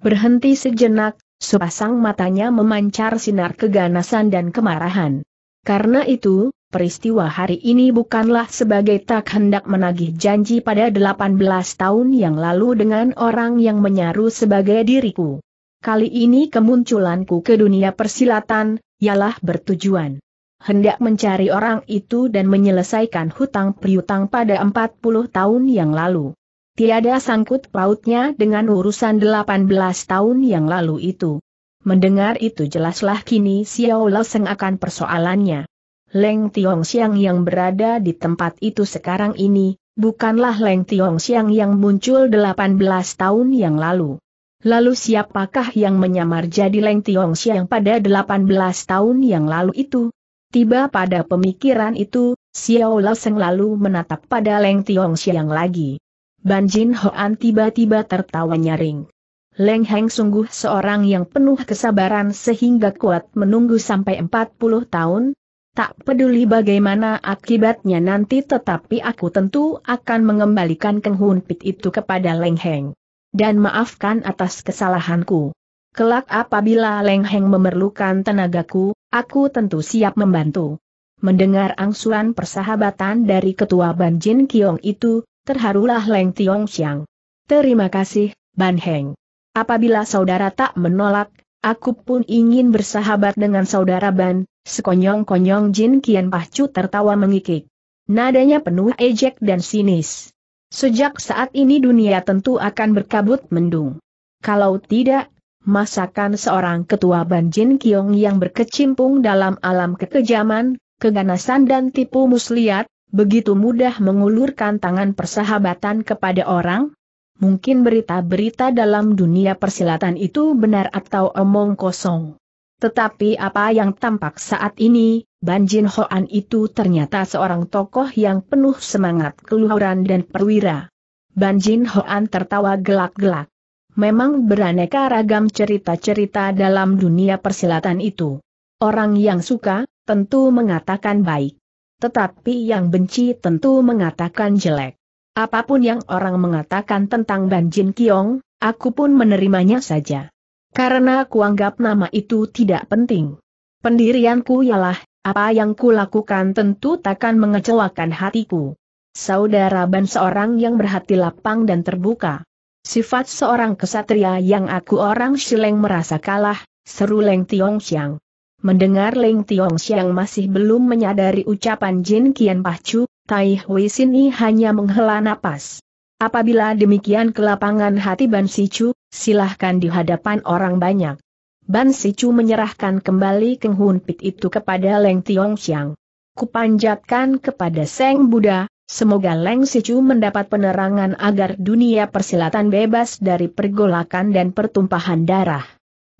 Berhenti sejenak. Sepasang matanya memancar sinar keganasan dan kemarahan. Karena itu, peristiwa hari ini bukanlah sebagai tak hendak menagih janji pada 18 tahun yang lalu dengan orang yang menyaru sebagai diriku. Kali ini kemunculanku ke dunia persilatan, ialah bertujuan hendak mencari orang itu dan menyelesaikan hutang piutang pada 40 tahun yang lalu. Tiada sangkut pautnya dengan urusan 18 tahun yang lalu itu. Mendengar itu jelaslah kini Xiao Lao Seng akan persoalannya. Leng Tiongxiang yang berada di tempat itu sekarang ini, bukanlah Leng Tiongxiang yang muncul 18 tahun yang lalu. Lalu siapakah yang menyamar jadi Leng Tiongxiang pada 18 tahun yang lalu itu? Tiba pada pemikiran itu, Xiao Lao Seng lalu menatap pada Leng Tiongxiang lagi. Ban Jin Hoan tiba-tiba tertawa nyaring. "Leng Heng sungguh seorang yang penuh kesabaran sehingga kuat menunggu sampai 40 tahun. Tak peduli bagaimana akibatnya nanti, tetapi aku tentu akan mengembalikan Keng Hun Pit itu kepada Leng Heng. Dan maafkan atas kesalahanku. Kelak apabila Leng Heng memerlukan tenagaku, aku tentu siap membantu." Mendengar angsuran persahabatan dari ketua Ban Jin Kiong itu, terharulah Leng Tiongxiang. "Terima kasih, Ban Heng. Apabila saudara tak menolak, aku pun ingin bersahabat dengan saudara Ban." Sekonyong-konyong Jin Kian Pahcu tertawa mengikik. Nadanya penuh ejek dan sinis. "Sejak saat ini dunia tentu akan berkabut mendung. Kalau tidak, masakan seorang ketua Ban Jin Kiong yang berkecimpung dalam alam kekejaman, keganasan dan tipu muslihat, begitu mudah mengulurkan tangan persahabatan kepada orang? Mungkin berita-berita dalam dunia persilatan itu benar atau omong kosong. Tetapi apa yang tampak saat ini, Ban Jin Hoan itu ternyata seorang tokoh yang penuh semangat keluhuran dan perwira. Ban Jin Hoan tertawa gelak-gelak. Memang beraneka ragam cerita-cerita dalam dunia persilatan itu. Orang yang suka, tentu mengatakan baik. Tetapi yang benci tentu mengatakan jelek. Apapun yang orang mengatakan tentang Ban Jin Kiong, aku pun menerimanya saja. Karena kuanggap nama itu tidak penting. Pendirianku ialah, apa yang kulakukan tentu takkan mengecewakan hatiku. Saudara Ban seorang yang berhati lapang dan terbuka. Sifat seorang kesatria yang aku orang Shileng merasa kalah, seru Leng Tiongxiang. Mendengar Leng Tiongxiang masih belum menyadari ucapan Jin Kian Pahcu, Tai Hui Sini hanya menghela napas. Apabila demikian kelapangan hati Ban Sicu, silahkan di hadapan orang banyak. Ban Sicu menyerahkan kembali Keng Hun Pit itu kepada Leng Tiongxiang. Kupanjatkan kepada Seng Buddha. Semoga Leng Sicu mendapat penerangan agar dunia persilatan bebas dari pergolakan dan pertumpahan darah.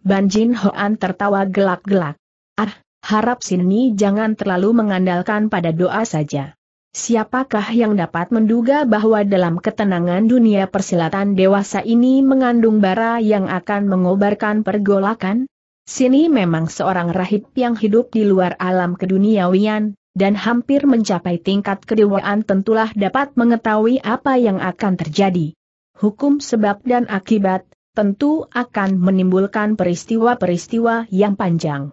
Ban Jin Hoan tertawa gelak-gelak. Ah, harap sini jangan terlalu mengandalkan pada doa saja. Siapakah yang dapat menduga bahwa dalam ketenangan dunia persilatan dewasa ini mengandung bara yang akan mengobarkan pergolakan? Sini memang seorang rahib yang hidup di luar alam keduniawian, dan hampir mencapai tingkat kedewaan tentulah dapat mengetahui apa yang akan terjadi. Hukum sebab dan akibat, tentu akan menimbulkan peristiwa-peristiwa yang panjang.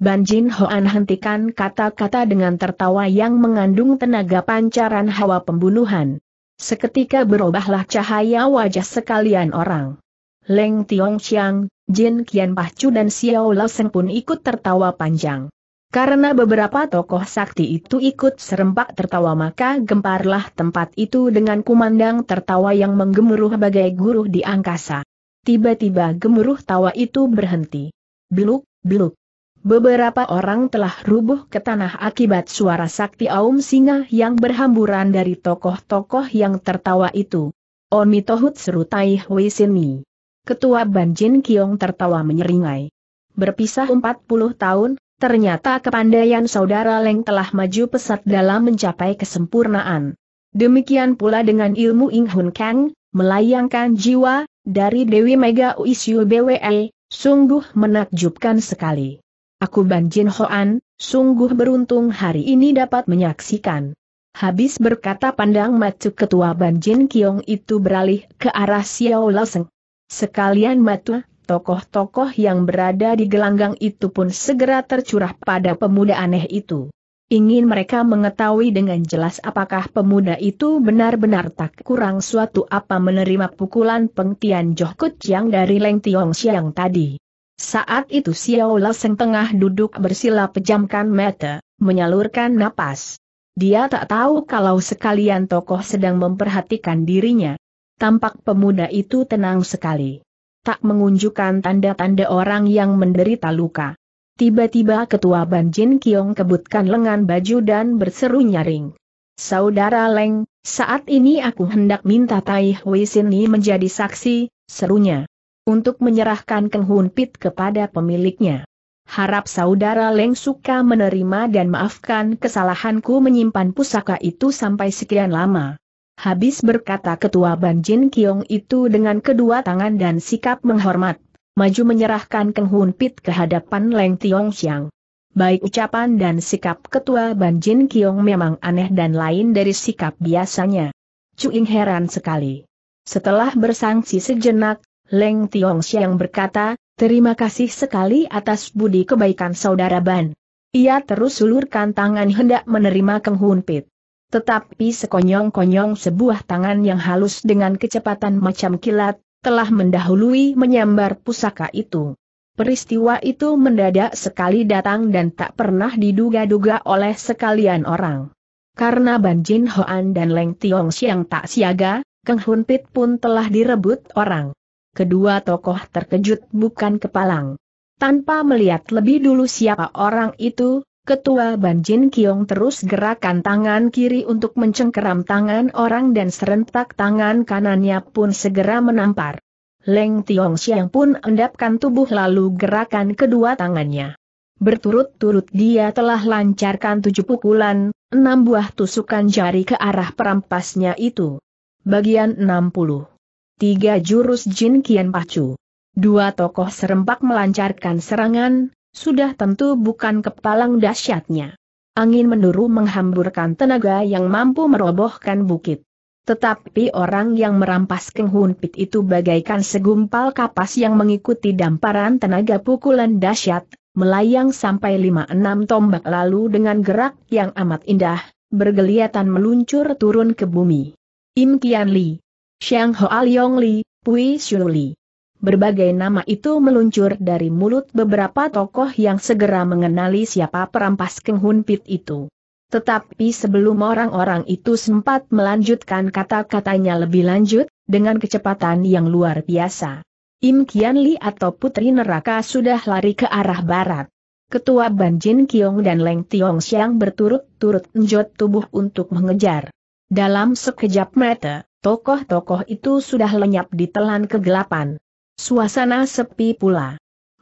Ban Jin Hoan hentikan kata-kata dengan tertawa yang mengandung tenaga pancaran hawa pembunuhan. Seketika berubahlah cahaya wajah sekalian orang. Leng Tiongxiang, Jin Kian Pahcu dan Xiao Loseng pun ikut tertawa panjang. Karena beberapa tokoh sakti itu ikut serempak tertawa maka gemparlah tempat itu dengan kumandang tertawa yang menggemuruh bagai guruh di angkasa. Tiba-tiba gemuruh tawa itu berhenti. Bluk, bluk. Beberapa orang telah rubuh ke tanah akibat suara sakti Aum Singa yang berhamburan dari tokoh-tokoh yang tertawa itu. Omitohut seru Tai Hui Sini. Ketua Ban Jin Kiong tertawa menyeringai. Berpisah 40 tahun. Ternyata kepandaian saudara Leng telah maju pesat dalam mencapai kesempurnaan. Demikian pula dengan ilmu Ing Hun Kang, melayangkan jiwa, dari Dewi Mega Uisyu BWE, sungguh menakjubkan sekali. Aku Ban Jin Hoan, sungguh beruntung hari ini dapat menyaksikan. Habis berkata pandang mata ketua Ban Jin Kiong itu beralih ke arah Xiao Loseng. Sekalian mata. Tokoh-tokoh yang berada di gelanggang itu pun segera tercurah pada pemuda aneh itu. Ingin mereka mengetahui dengan jelas apakah pemuda itu benar-benar tak kurang suatu apa menerima pukulan pengtian Johkut yang dari Leng Tiongxiang tadi. Saat itu Xiao Loseng tengah duduk bersila pejamkan mata, menyalurkan napas. Dia tak tahu kalau sekalian tokoh sedang memperhatikan dirinya. Tampak pemuda itu tenang sekali. Tak menunjukkan tanda-tanda orang yang menderita luka. Tiba-tiba ketua Ban Jin Kiong kebutkan lengan baju dan berseru nyaring. Saudara Leng, saat ini aku hendak minta Tai Hui Sini menjadi saksi, serunya. Untuk menyerahkan Keng Hun Pit kepada pemiliknya. Harap saudara Leng suka menerima dan maafkan kesalahanku menyimpan pusaka itu sampai sekian lama. Habis berkata ketua Ban Jin Kiong itu dengan kedua tangan dan sikap menghormat, maju menyerahkan Keng Hun Pit ke hadapan Leng Tiongxiang. Baik ucapan dan sikap ketua Ban Jin Kiong memang aneh dan lain dari sikap biasanya. Cuing heran sekali. Setelah bersangsi sejenak, Leng Tiongxiang berkata, terima kasih sekali atas budi kebaikan saudara Ban. Ia terus ulurkan tangan hendak menerima Keng Hun Pit. Tetapi sekonyong-konyong sebuah tangan yang halus dengan kecepatan macam kilat, telah mendahului menyambar pusaka itu. Peristiwa itu mendadak sekali datang dan tak pernah diduga-duga oleh sekalian orang. Karena Ban Jin Hoan dan Leng Tiongxiang tak siaga, Keng Hun Pit pun telah direbut orang. Kedua tokoh terkejut bukan kepalang. Tanpa melihat lebih dulu siapa orang itu, ketua Ban Jin Kiong terus gerakan tangan kiri untuk mencengkeram tangan orang dan serentak tangan kanannya pun segera menampar. Leng Tiong Siang pun endapkan tubuh lalu gerakan kedua tangannya. Berturut-turut dia telah lancarkan 7 pukulan, 6 buah tusukan jari ke arah perampasnya itu. Bagian 60. 3 jurus Jin Kian Pacu. 2 tokoh serempak melancarkan serangan, sudah tentu bukan kepalang dahsyatnya. Angin menduru menghamburkan tenaga yang mampu merobohkan bukit. Tetapi orang yang merampas Keng Hun Pit itu bagaikan segumpal kapas yang mengikuti damparan tenaga pukulan dahsyat, melayang sampai 5-6 tombak lalu dengan gerak yang amat indah, bergeliatan meluncur turun ke bumi. Im Kian Li, Xiang Hoa Liong Li, Pui Xiu Li. Berbagai nama itu meluncur dari mulut beberapa tokoh yang segera mengenali siapa perampas Keng Hun Pit itu. Tetapi sebelum orang-orang itu sempat melanjutkan kata-katanya lebih lanjut, dengan kecepatan yang luar biasa, Im Kian Li atau Putri Neraka sudah lari ke arah barat. Ketua Ban Jin Kiong dan Leng Tiong Siang berturut-turut menjot tubuh untuk mengejar. Dalam sekejap mata, tokoh-tokoh itu sudah lenyap ditelan kegelapan. Suasana sepi pula.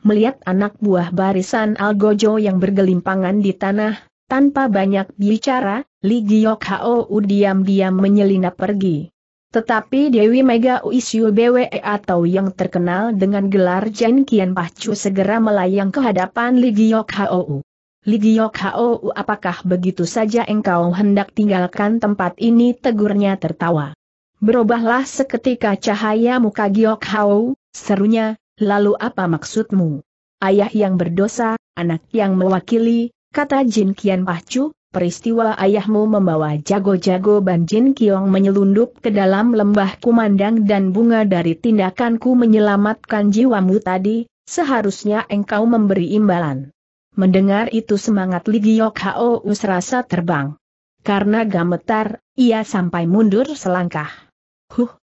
Melihat anak buah barisan Algojo yang bergelimpangan di tanah, tanpa banyak bicara, Li Giok Hou diam-diam menyelinap pergi. Tetapi Dewi Mega Uisyu Bwe atau yang terkenal dengan gelar Jin Kian Pacu segera melayang ke hadapan Li Giok Hou. Li Giok Hou, apakah begitu saja engkau hendak tinggalkan tempat ini? Tegurnya tertawa. Berubahlah seketika cahaya muka Giok Hou, serunya, lalu apa maksudmu? Ayah yang berdosa, anak yang mewakili, kata Jin Kian Pacu, peristiwa ayahmu membawa jago-jago Ban Jin Kiong menyelundup ke dalam lembah Kumandang dan bunga dari tindakanku menyelamatkan jiwamu tadi, seharusnya engkau memberi imbalan. Mendengar itu semangat Li Giok Hou serasa terbang. Karena gemetar, ia sampai mundur selangkah.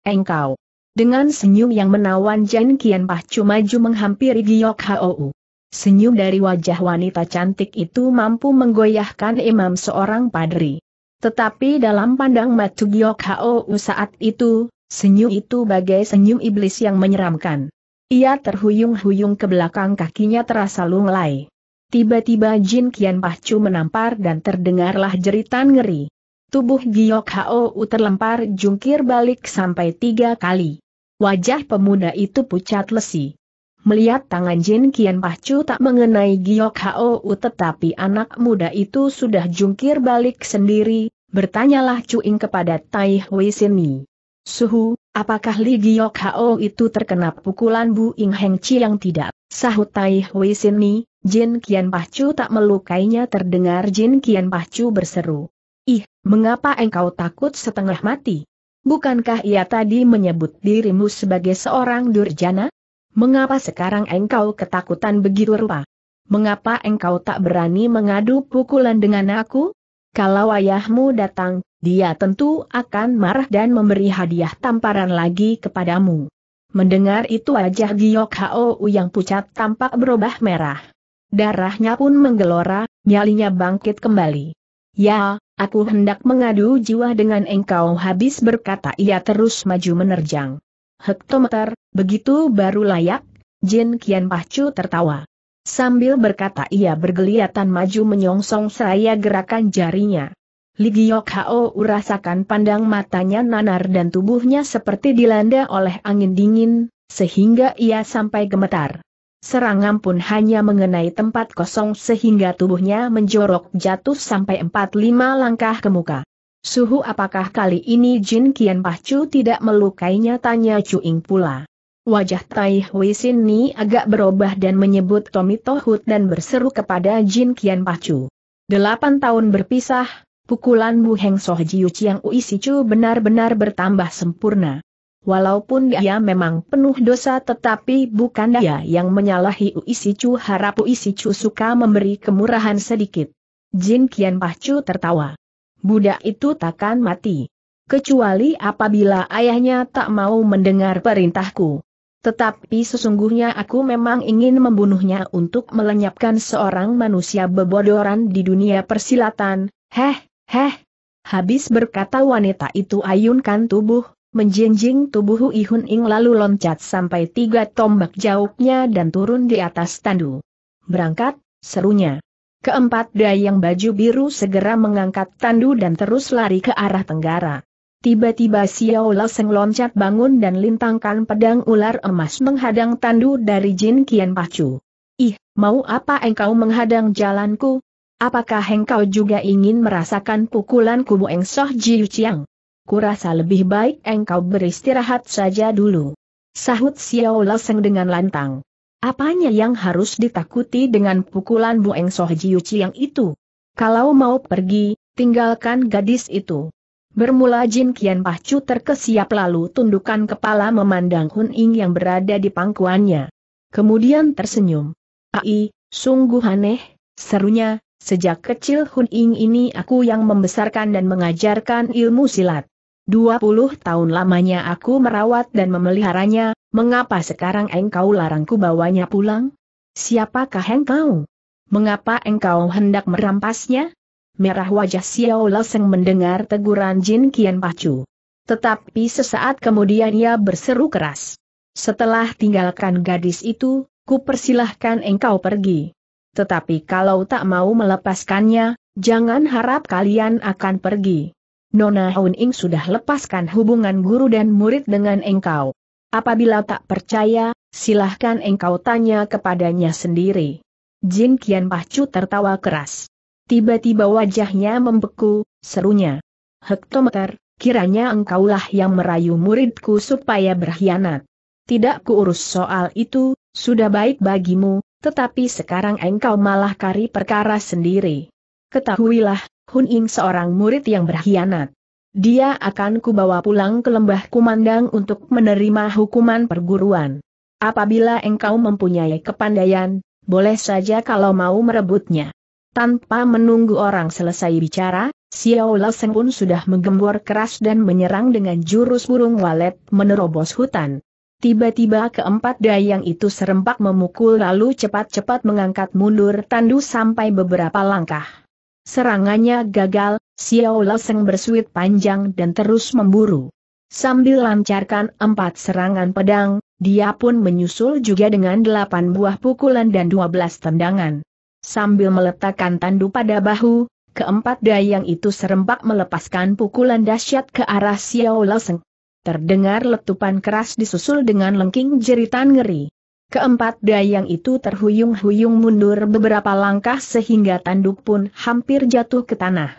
Engkau. Dengan senyum yang menawan Jin Kian Pacu maju menghampiri Giok Hou. Senyum dari wajah wanita cantik itu mampu menggoyahkan imam seorang padri. Tetapi dalam pandang mata Giok Hou saat itu, senyum itu bagai senyum iblis yang menyeramkan. Ia terhuyung-huyung ke belakang, kakinya terasa lunglai. Tiba-tiba Jin Kian Pacu menampar dan terdengarlah jeritan ngeri. Tubuh Giok Hou terlempar jungkir balik sampai 3 kali. Wajah pemuda itu pucat lesi. Melihat tangan Jin Kian Pacu tak mengenai Giok Hou, tetapi anak muda itu sudah jungkir balik sendiri, bertanyalah Cuing kepada Tai Hui Sini. Suhu, apakah Li Giok Hou itu terkena pukulan Bu Ing Heng Chi yang tidak? Sahut Tai Hui Sini, Jin Kian Pacu tak melukainya. Terdengar Jin Kian Pacu berseru. Ih, mengapa engkau takut setengah mati? Bukankah ia tadi menyebut dirimu sebagai seorang durjana? Mengapa sekarang engkau ketakutan begitu rupa? Mengapa engkau tak berani mengadu pukulan dengan aku? Kalau ayahmu datang, dia tentu akan marah dan memberi hadiah tamparan lagi kepadamu. Mendengar itu wajah Giok Hou yang pucat tampak berubah merah. Darahnya pun menggelora, nyalinya bangkit kembali. Ya, aku hendak mengadu jiwa dengan engkau. Habis berkata ia terus maju menerjang. Hektometer, begitu baru layak, Jin Kian Pacu tertawa. Sambil berkata ia bergeliatan maju menyongsong seraya gerakan jarinya. Li Giok Hou rasakan pandang matanya nanar dan tubuhnya seperti dilanda oleh angin dingin, sehingga ia sampai gemetar. Serangan pun hanya mengenai tempat kosong sehingga tubuhnya menjorok jatuh sampai 4-5 langkah ke muka. Suhu, apakah kali ini Jin Kian Pacu tidak melukainya? Tanya Cuing pula. Wajah Tai Hui Sini agak berubah dan menyebut Tommy Tohut dan berseru kepada Jin Kian Pacu. 8 tahun berpisah, pukulan Bu Heng Soh Jiu Chiang Ui Si Chu benar-benar bertambah sempurna. Walaupun dia memang penuh dosa, tetapi bukan dia yang menyalahi Ui Si Chu. Harap Ui Si Chu suka memberi kemurahan sedikit. Jin Kian Pacu tertawa. Budak itu takkan mati. Kecuali apabila ayahnya tak mau mendengar perintahku. Tetapi sesungguhnya aku memang ingin membunuhnya untuk melenyapkan seorang manusia bebodoran di dunia persilatan. Habis berkata wanita itu ayunkan tubuh, menjinjing tubuh Hui Hun Ing lalu loncat sampai 3 tombak jauhnya dan turun di atas tandu. Berangkat, serunya. Keempat dayang baju biru segera mengangkat tandu dan terus lari ke arah tenggara. Tiba-tiba Xiao Leseng loncat bangun dan lintangkan pedang ular emas menghadang tandu dari Jin Qian Pacu. "Ih, mau apa engkau menghadang jalanku? Apakah engkau juga ingin merasakan pukulan kubu Engsoh Jiu Chiang? Kurasa lebih baik engkau beristirahat saja dulu," sahut Xiao Leseng dengan lantang. "Apanya yang harus ditakuti dengan pukulan Bu Engsoh Jiu Chiang itu? Kalau mau pergi, tinggalkan gadis itu." Bermula Jin Qian Pacu terkesiap lalu tundukkan kepala memandang Hun Ying yang berada di pangkuannya. Kemudian tersenyum. "Ai, sungguh aneh," serunya, "sejak kecil Hun Ying ini aku yang membesarkan dan mengajarkan ilmu silat. 20 tahun lamanya aku merawat dan memeliharanya, mengapa sekarang engkau larangku bawanya pulang? Siapakah engkau? Mengapa engkau hendak merampasnya?" Merah wajah Xiao Leseng mendengar teguran Jin Qian Pacu. Tetapi sesaat kemudian ia berseru keras, "Setelah tinggalkan gadis itu, kupersilahkan engkau pergi. Tetapi kalau tak mau melepaskannya, jangan harap kalian akan pergi. Nona Hun Ying sudah lepaskan hubungan guru dan murid dengan engkau. Apabila tak percaya, silahkan engkau tanya kepadanya sendiri." Jin Qian Pacu tertawa keras. Tiba-tiba wajahnya membeku, serunya, "Hektometer, kiranya engkaulah yang merayu muridku supaya berkhianat. Tidak kuurus soal itu, sudah baik bagimu, tetapi sekarang engkau malah cari perkara sendiri. Ketahuilah, Hun Ying seorang murid yang berkhianat. Dia akan kubawa pulang ke lembah kumandang untuk menerima hukuman perguruan. Apabila engkau mempunyai kepandaian, boleh saja kalau mau merebutnya." Tanpa menunggu orang selesai bicara, Xiao Leseng pun sudah menggembor keras dan menyerang dengan jurus burung walet menerobos hutan. Tiba-tiba keempat dayang itu serempak memukul lalu cepat-cepat mengangkat mundur tandu sampai beberapa langkah. Serangannya gagal, Xiao Leseng bersuit panjang dan terus memburu. Sambil lancarkan 4 serangan pedang, dia pun menyusul juga dengan 8 buah pukulan dan 12 tendangan. Sambil meletakkan tandu pada bahu, keempat dayang itu serempak melepaskan pukulan dahsyat ke arah Xiao Leseng. Terdengar letupan keras disusul dengan lengking jeritan ngeri. Keempat dayang itu terhuyung-huyung mundur beberapa langkah sehingga tandu pun hampir jatuh ke tanah.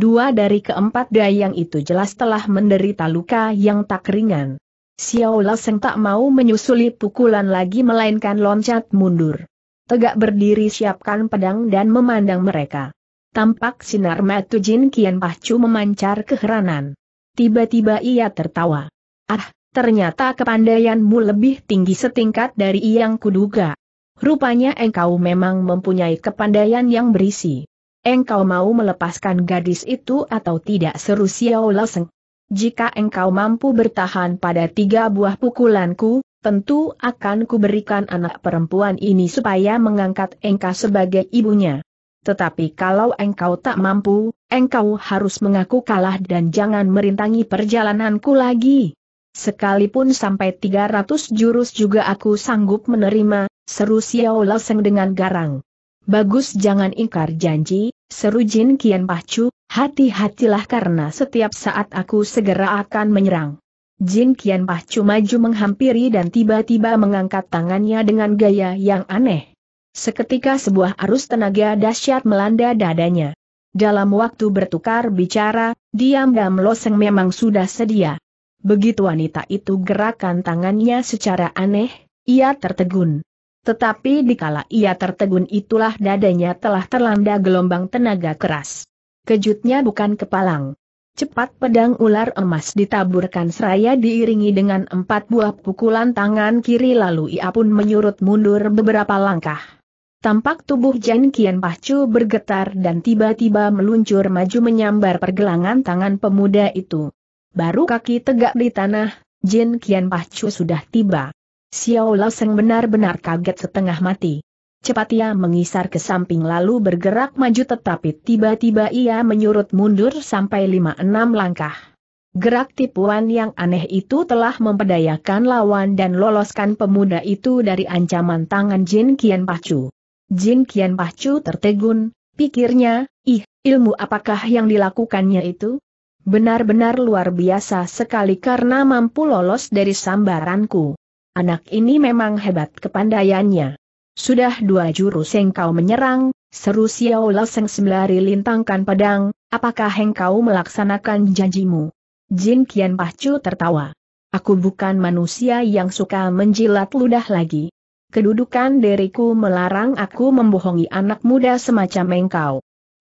2 dari keempat dayang itu jelas telah menderita luka yang tak ringan. Xiao Leseng tak mau menyusuli pukulan lagi melainkan loncat mundur. Tegak berdiri siapkan pedang dan memandang mereka. Tampak sinar mata Jin Qian Pacu memancar keheranan. Tiba-tiba ia tertawa. "Ah, ternyata kepandaianmu lebih tinggi setingkat dari yang kuduga. Rupanya engkau memang mempunyai kepandaian yang berisi. Engkau mau melepaskan gadis itu atau tidak?" seru Xiao Leseng. "Jika engkau mampu bertahan pada 3 buah pukulanku, tentu akan kuberikan anak perempuan ini supaya mengangkat engkau sebagai ibunya. Tetapi kalau engkau tak mampu, engkau harus mengaku kalah dan jangan merintangi perjalananku lagi. Sekalipun sampai 300 jurus juga aku sanggup menerima," seru Xiao Leseng dengan garang. "Bagus, jangan ingkar janji," seru Jin Qian Pacu, "hati-hatilah karena setiap saat aku segera akan menyerang." Jin Qian Pacu maju menghampiri dan tiba-tiba mengangkat tangannya dengan gaya yang aneh. Seketika sebuah arus tenaga dahsyat melanda dadanya. Dalam waktu bertukar bicara, diam-diam Leseng memang sudah sedia. Begitu wanita itu gerakan tangannya secara aneh, ia tertegun. Tetapi dikala ia tertegun itulah dadanya telah terlanda gelombang tenaga keras. Kejutnya bukan kepalang. Cepat pedang ular emas ditaburkan seraya diiringi dengan 4 buah pukulan tangan kiri lalu ia pun menyurut mundur beberapa langkah. Tampak tubuh Jin Qian Pacu bergetar dan tiba-tiba meluncur maju menyambar pergelangan tangan pemuda itu. Baru kaki tegak di tanah, Jin Qian Pacu sudah tiba. Xiao Leseng benar-benar kaget setengah mati. Cepat ia mengisar ke samping lalu bergerak maju tetapi tiba-tiba ia menyurut mundur sampai 5-6 langkah. Gerak tipuan yang aneh itu telah mempedayakan lawan dan loloskan pemuda itu dari ancaman tangan Jin Qian Pacu. Jin Qian Pacu tertegun, pikirnya, ilmu apakah yang dilakukannya itu? Benar-benar luar biasa sekali karena mampu lolos dari sambaranku. Anak ini memang hebat kepandaiannya. Sudah dua jurus engkau menyerang, seru Xiao Lao Seng sembari lintangkan pedang, apakah engkau melaksanakan janjimu? Jin Qian Pacu tertawa. Aku bukan manusia yang suka menjilat ludah lagi. Kedudukan diriku melarang aku membohongi anak muda semacam engkau.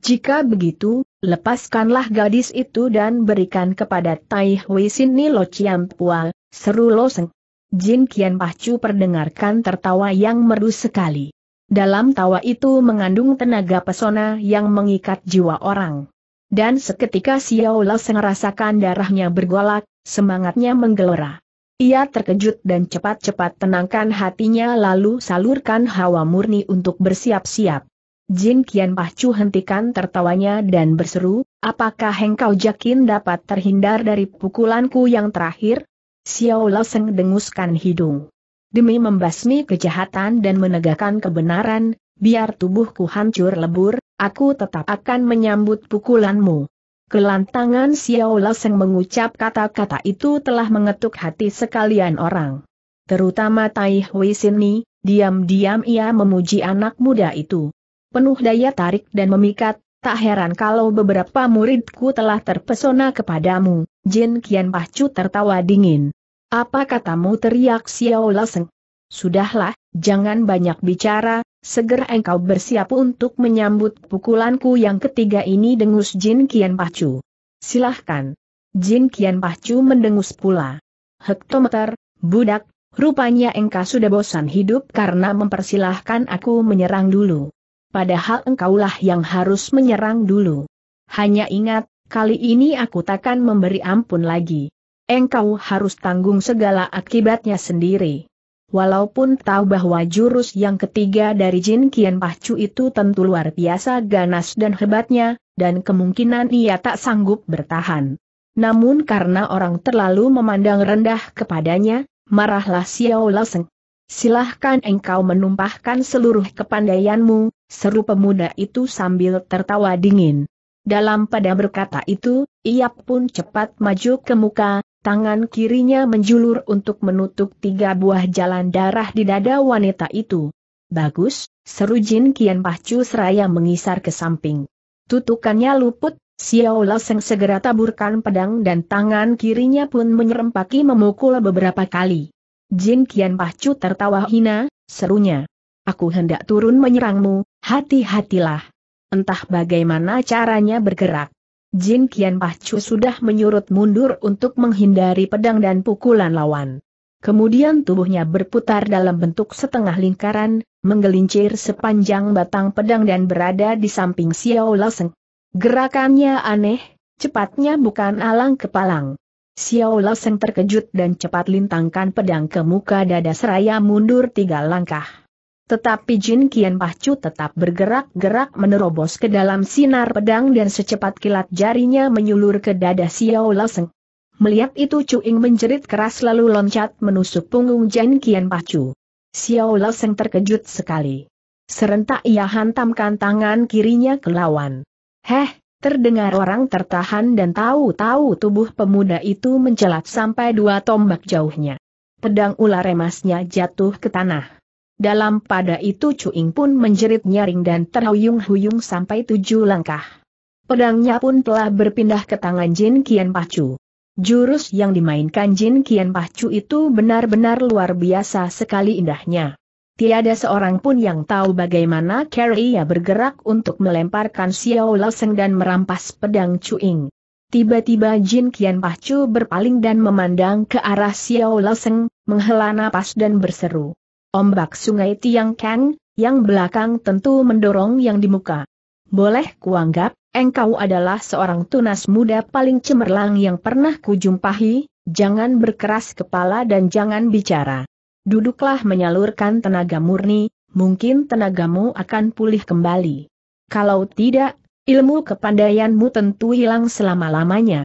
Jika begitu, lepaskanlah gadis itu dan berikan kepada Tai Hui Sin Ni Lo Chiam Pua, seru Lo Seng. Jin Qian Pacu perdengarkan tertawa yang merdu sekali. Dalam tawa itu mengandung tenaga pesona yang mengikat jiwa orang. Dan seketika Xiao Lao Seng rasakan darahnya bergolak, semangatnya menggelora. Ia terkejut dan cepat-cepat tenangkan hatinya lalu salurkan hawa murni untuk bersiap-siap. Jin Qian Pacu hentikan tertawanya dan berseru, apakah engkau yakin dapat terhindar dari pukulanku yang terakhir? Xiao Lao Seng denguskan hidung. Demi membasmi kejahatan dan menegakkan kebenaran, biar tubuhku hancur lebur, aku tetap akan menyambut pukulanmu. Kelantangan Xiao Lao Seng mengucap kata-kata itu telah mengetuk hati sekalian orang. Terutama Tai Hui Sin Ni, diam-diam ia memuji anak muda itu. Penuh daya tarik dan memikat, tak heran kalau beberapa muridku telah terpesona kepadamu. Jin Qian Pacu tertawa dingin. Apa katamu? Teriak Xiao Lao Seng. Sudahlah, jangan banyak bicara. Segera engkau bersiap untuk menyambut pukulanku yang ketiga ini, dengus Jin Qian Pacu. Silahkan. Jin Qian Pacu mendengus pula. Hektometer, budak, rupanya engkau sudah bosan hidup karena mempersilahkan aku menyerang dulu. Padahal engkaulah yang harus menyerang dulu. Hanya ingat, kali ini aku takkan memberi ampun lagi. Engkau harus tanggung segala akibatnya sendiri. Walaupun tahu bahwa jurus yang ketiga dari Jin Qian Pacu itu tentu luar biasa ganas dan hebatnya, dan kemungkinan ia tak sanggup bertahan. Namun karena orang terlalu memandang rendah kepadanya, marahlah Xiao Lao Seng. Silahkan engkau menumpahkan seluruh kepandaianmu, seru pemuda itu sambil tertawa dingin. Dalam pada berkata itu, ia pun cepat maju ke muka. Tangan kirinya menjulur untuk menutup tiga buah jalan darah di dada wanita itu. Bagus, seru Jin Qian Pacu seraya mengisar ke samping. Tutukannya luput, Xiao Lao Seng segera taburkan pedang dan tangan kirinya pun menyerempaki memukul beberapa kali. Jin Qian Pacu tertawa hina, serunya. Aku hendak turun menyerangmu, hati-hatilah. Entah bagaimana caranya bergerak. Jin Qian Pacu sudah menyurut mundur untuk menghindari pedang dan pukulan lawan. Kemudian tubuhnya berputar dalam bentuk setengah lingkaran, menggelincir sepanjang batang pedang dan berada di samping Xiao Lao Seng. Gerakannya aneh, cepatnya bukan alang kepalang. Xiao Lao Seng terkejut dan cepat lintangkan pedang ke muka dada seraya mundur tiga langkah. Tetapi Jin Qian Pacu tetap bergerak-gerak menerobos ke dalam sinar pedang dan secepat kilat jarinya menyulur ke dada Xiao Lao Seng. Melihat itu Cuing menjerit keras lalu loncat menusuk punggung Jin Qian Pacu. Xiao Lao Seng terkejut sekali. Serentak ia hantamkan tangan kirinya ke lawan. Heh, terdengar orang tertahan dan tahu-tahu tubuh pemuda itu mencelat sampai dua tombak jauhnya. Pedang ular remasnya jatuh ke tanah. Dalam pada itu Cuing pun menjerit nyaring dan terhuyung-huyung sampai tujuh langkah. Pedangnya pun telah berpindah ke tangan Jin Qian Pacu. Jurus yang dimainkan Jin Qian Pacu itu benar-benar luar biasa sekali indahnya. Tiada seorang pun yang tahu bagaimana cara ia bergerak untuk melemparkan Xiao Lao Seng dan merampas pedang Cuing. Tiba-tiba Jin Qian Pacu berpaling dan memandang ke arah Xiao Lao Seng, menghela napas dan berseru. Ombak sungai Tiang Kang, yang belakang tentu mendorong yang di muka. Boleh kuanggap, engkau adalah seorang tunas muda paling cemerlang yang pernah kujumpahi, jangan berkeras kepala dan jangan bicara. Duduklah menyalurkan tenaga murni, mungkin tenagamu akan pulih kembali. Kalau tidak, ilmu kepandaianmu tentu hilang selama-lamanya.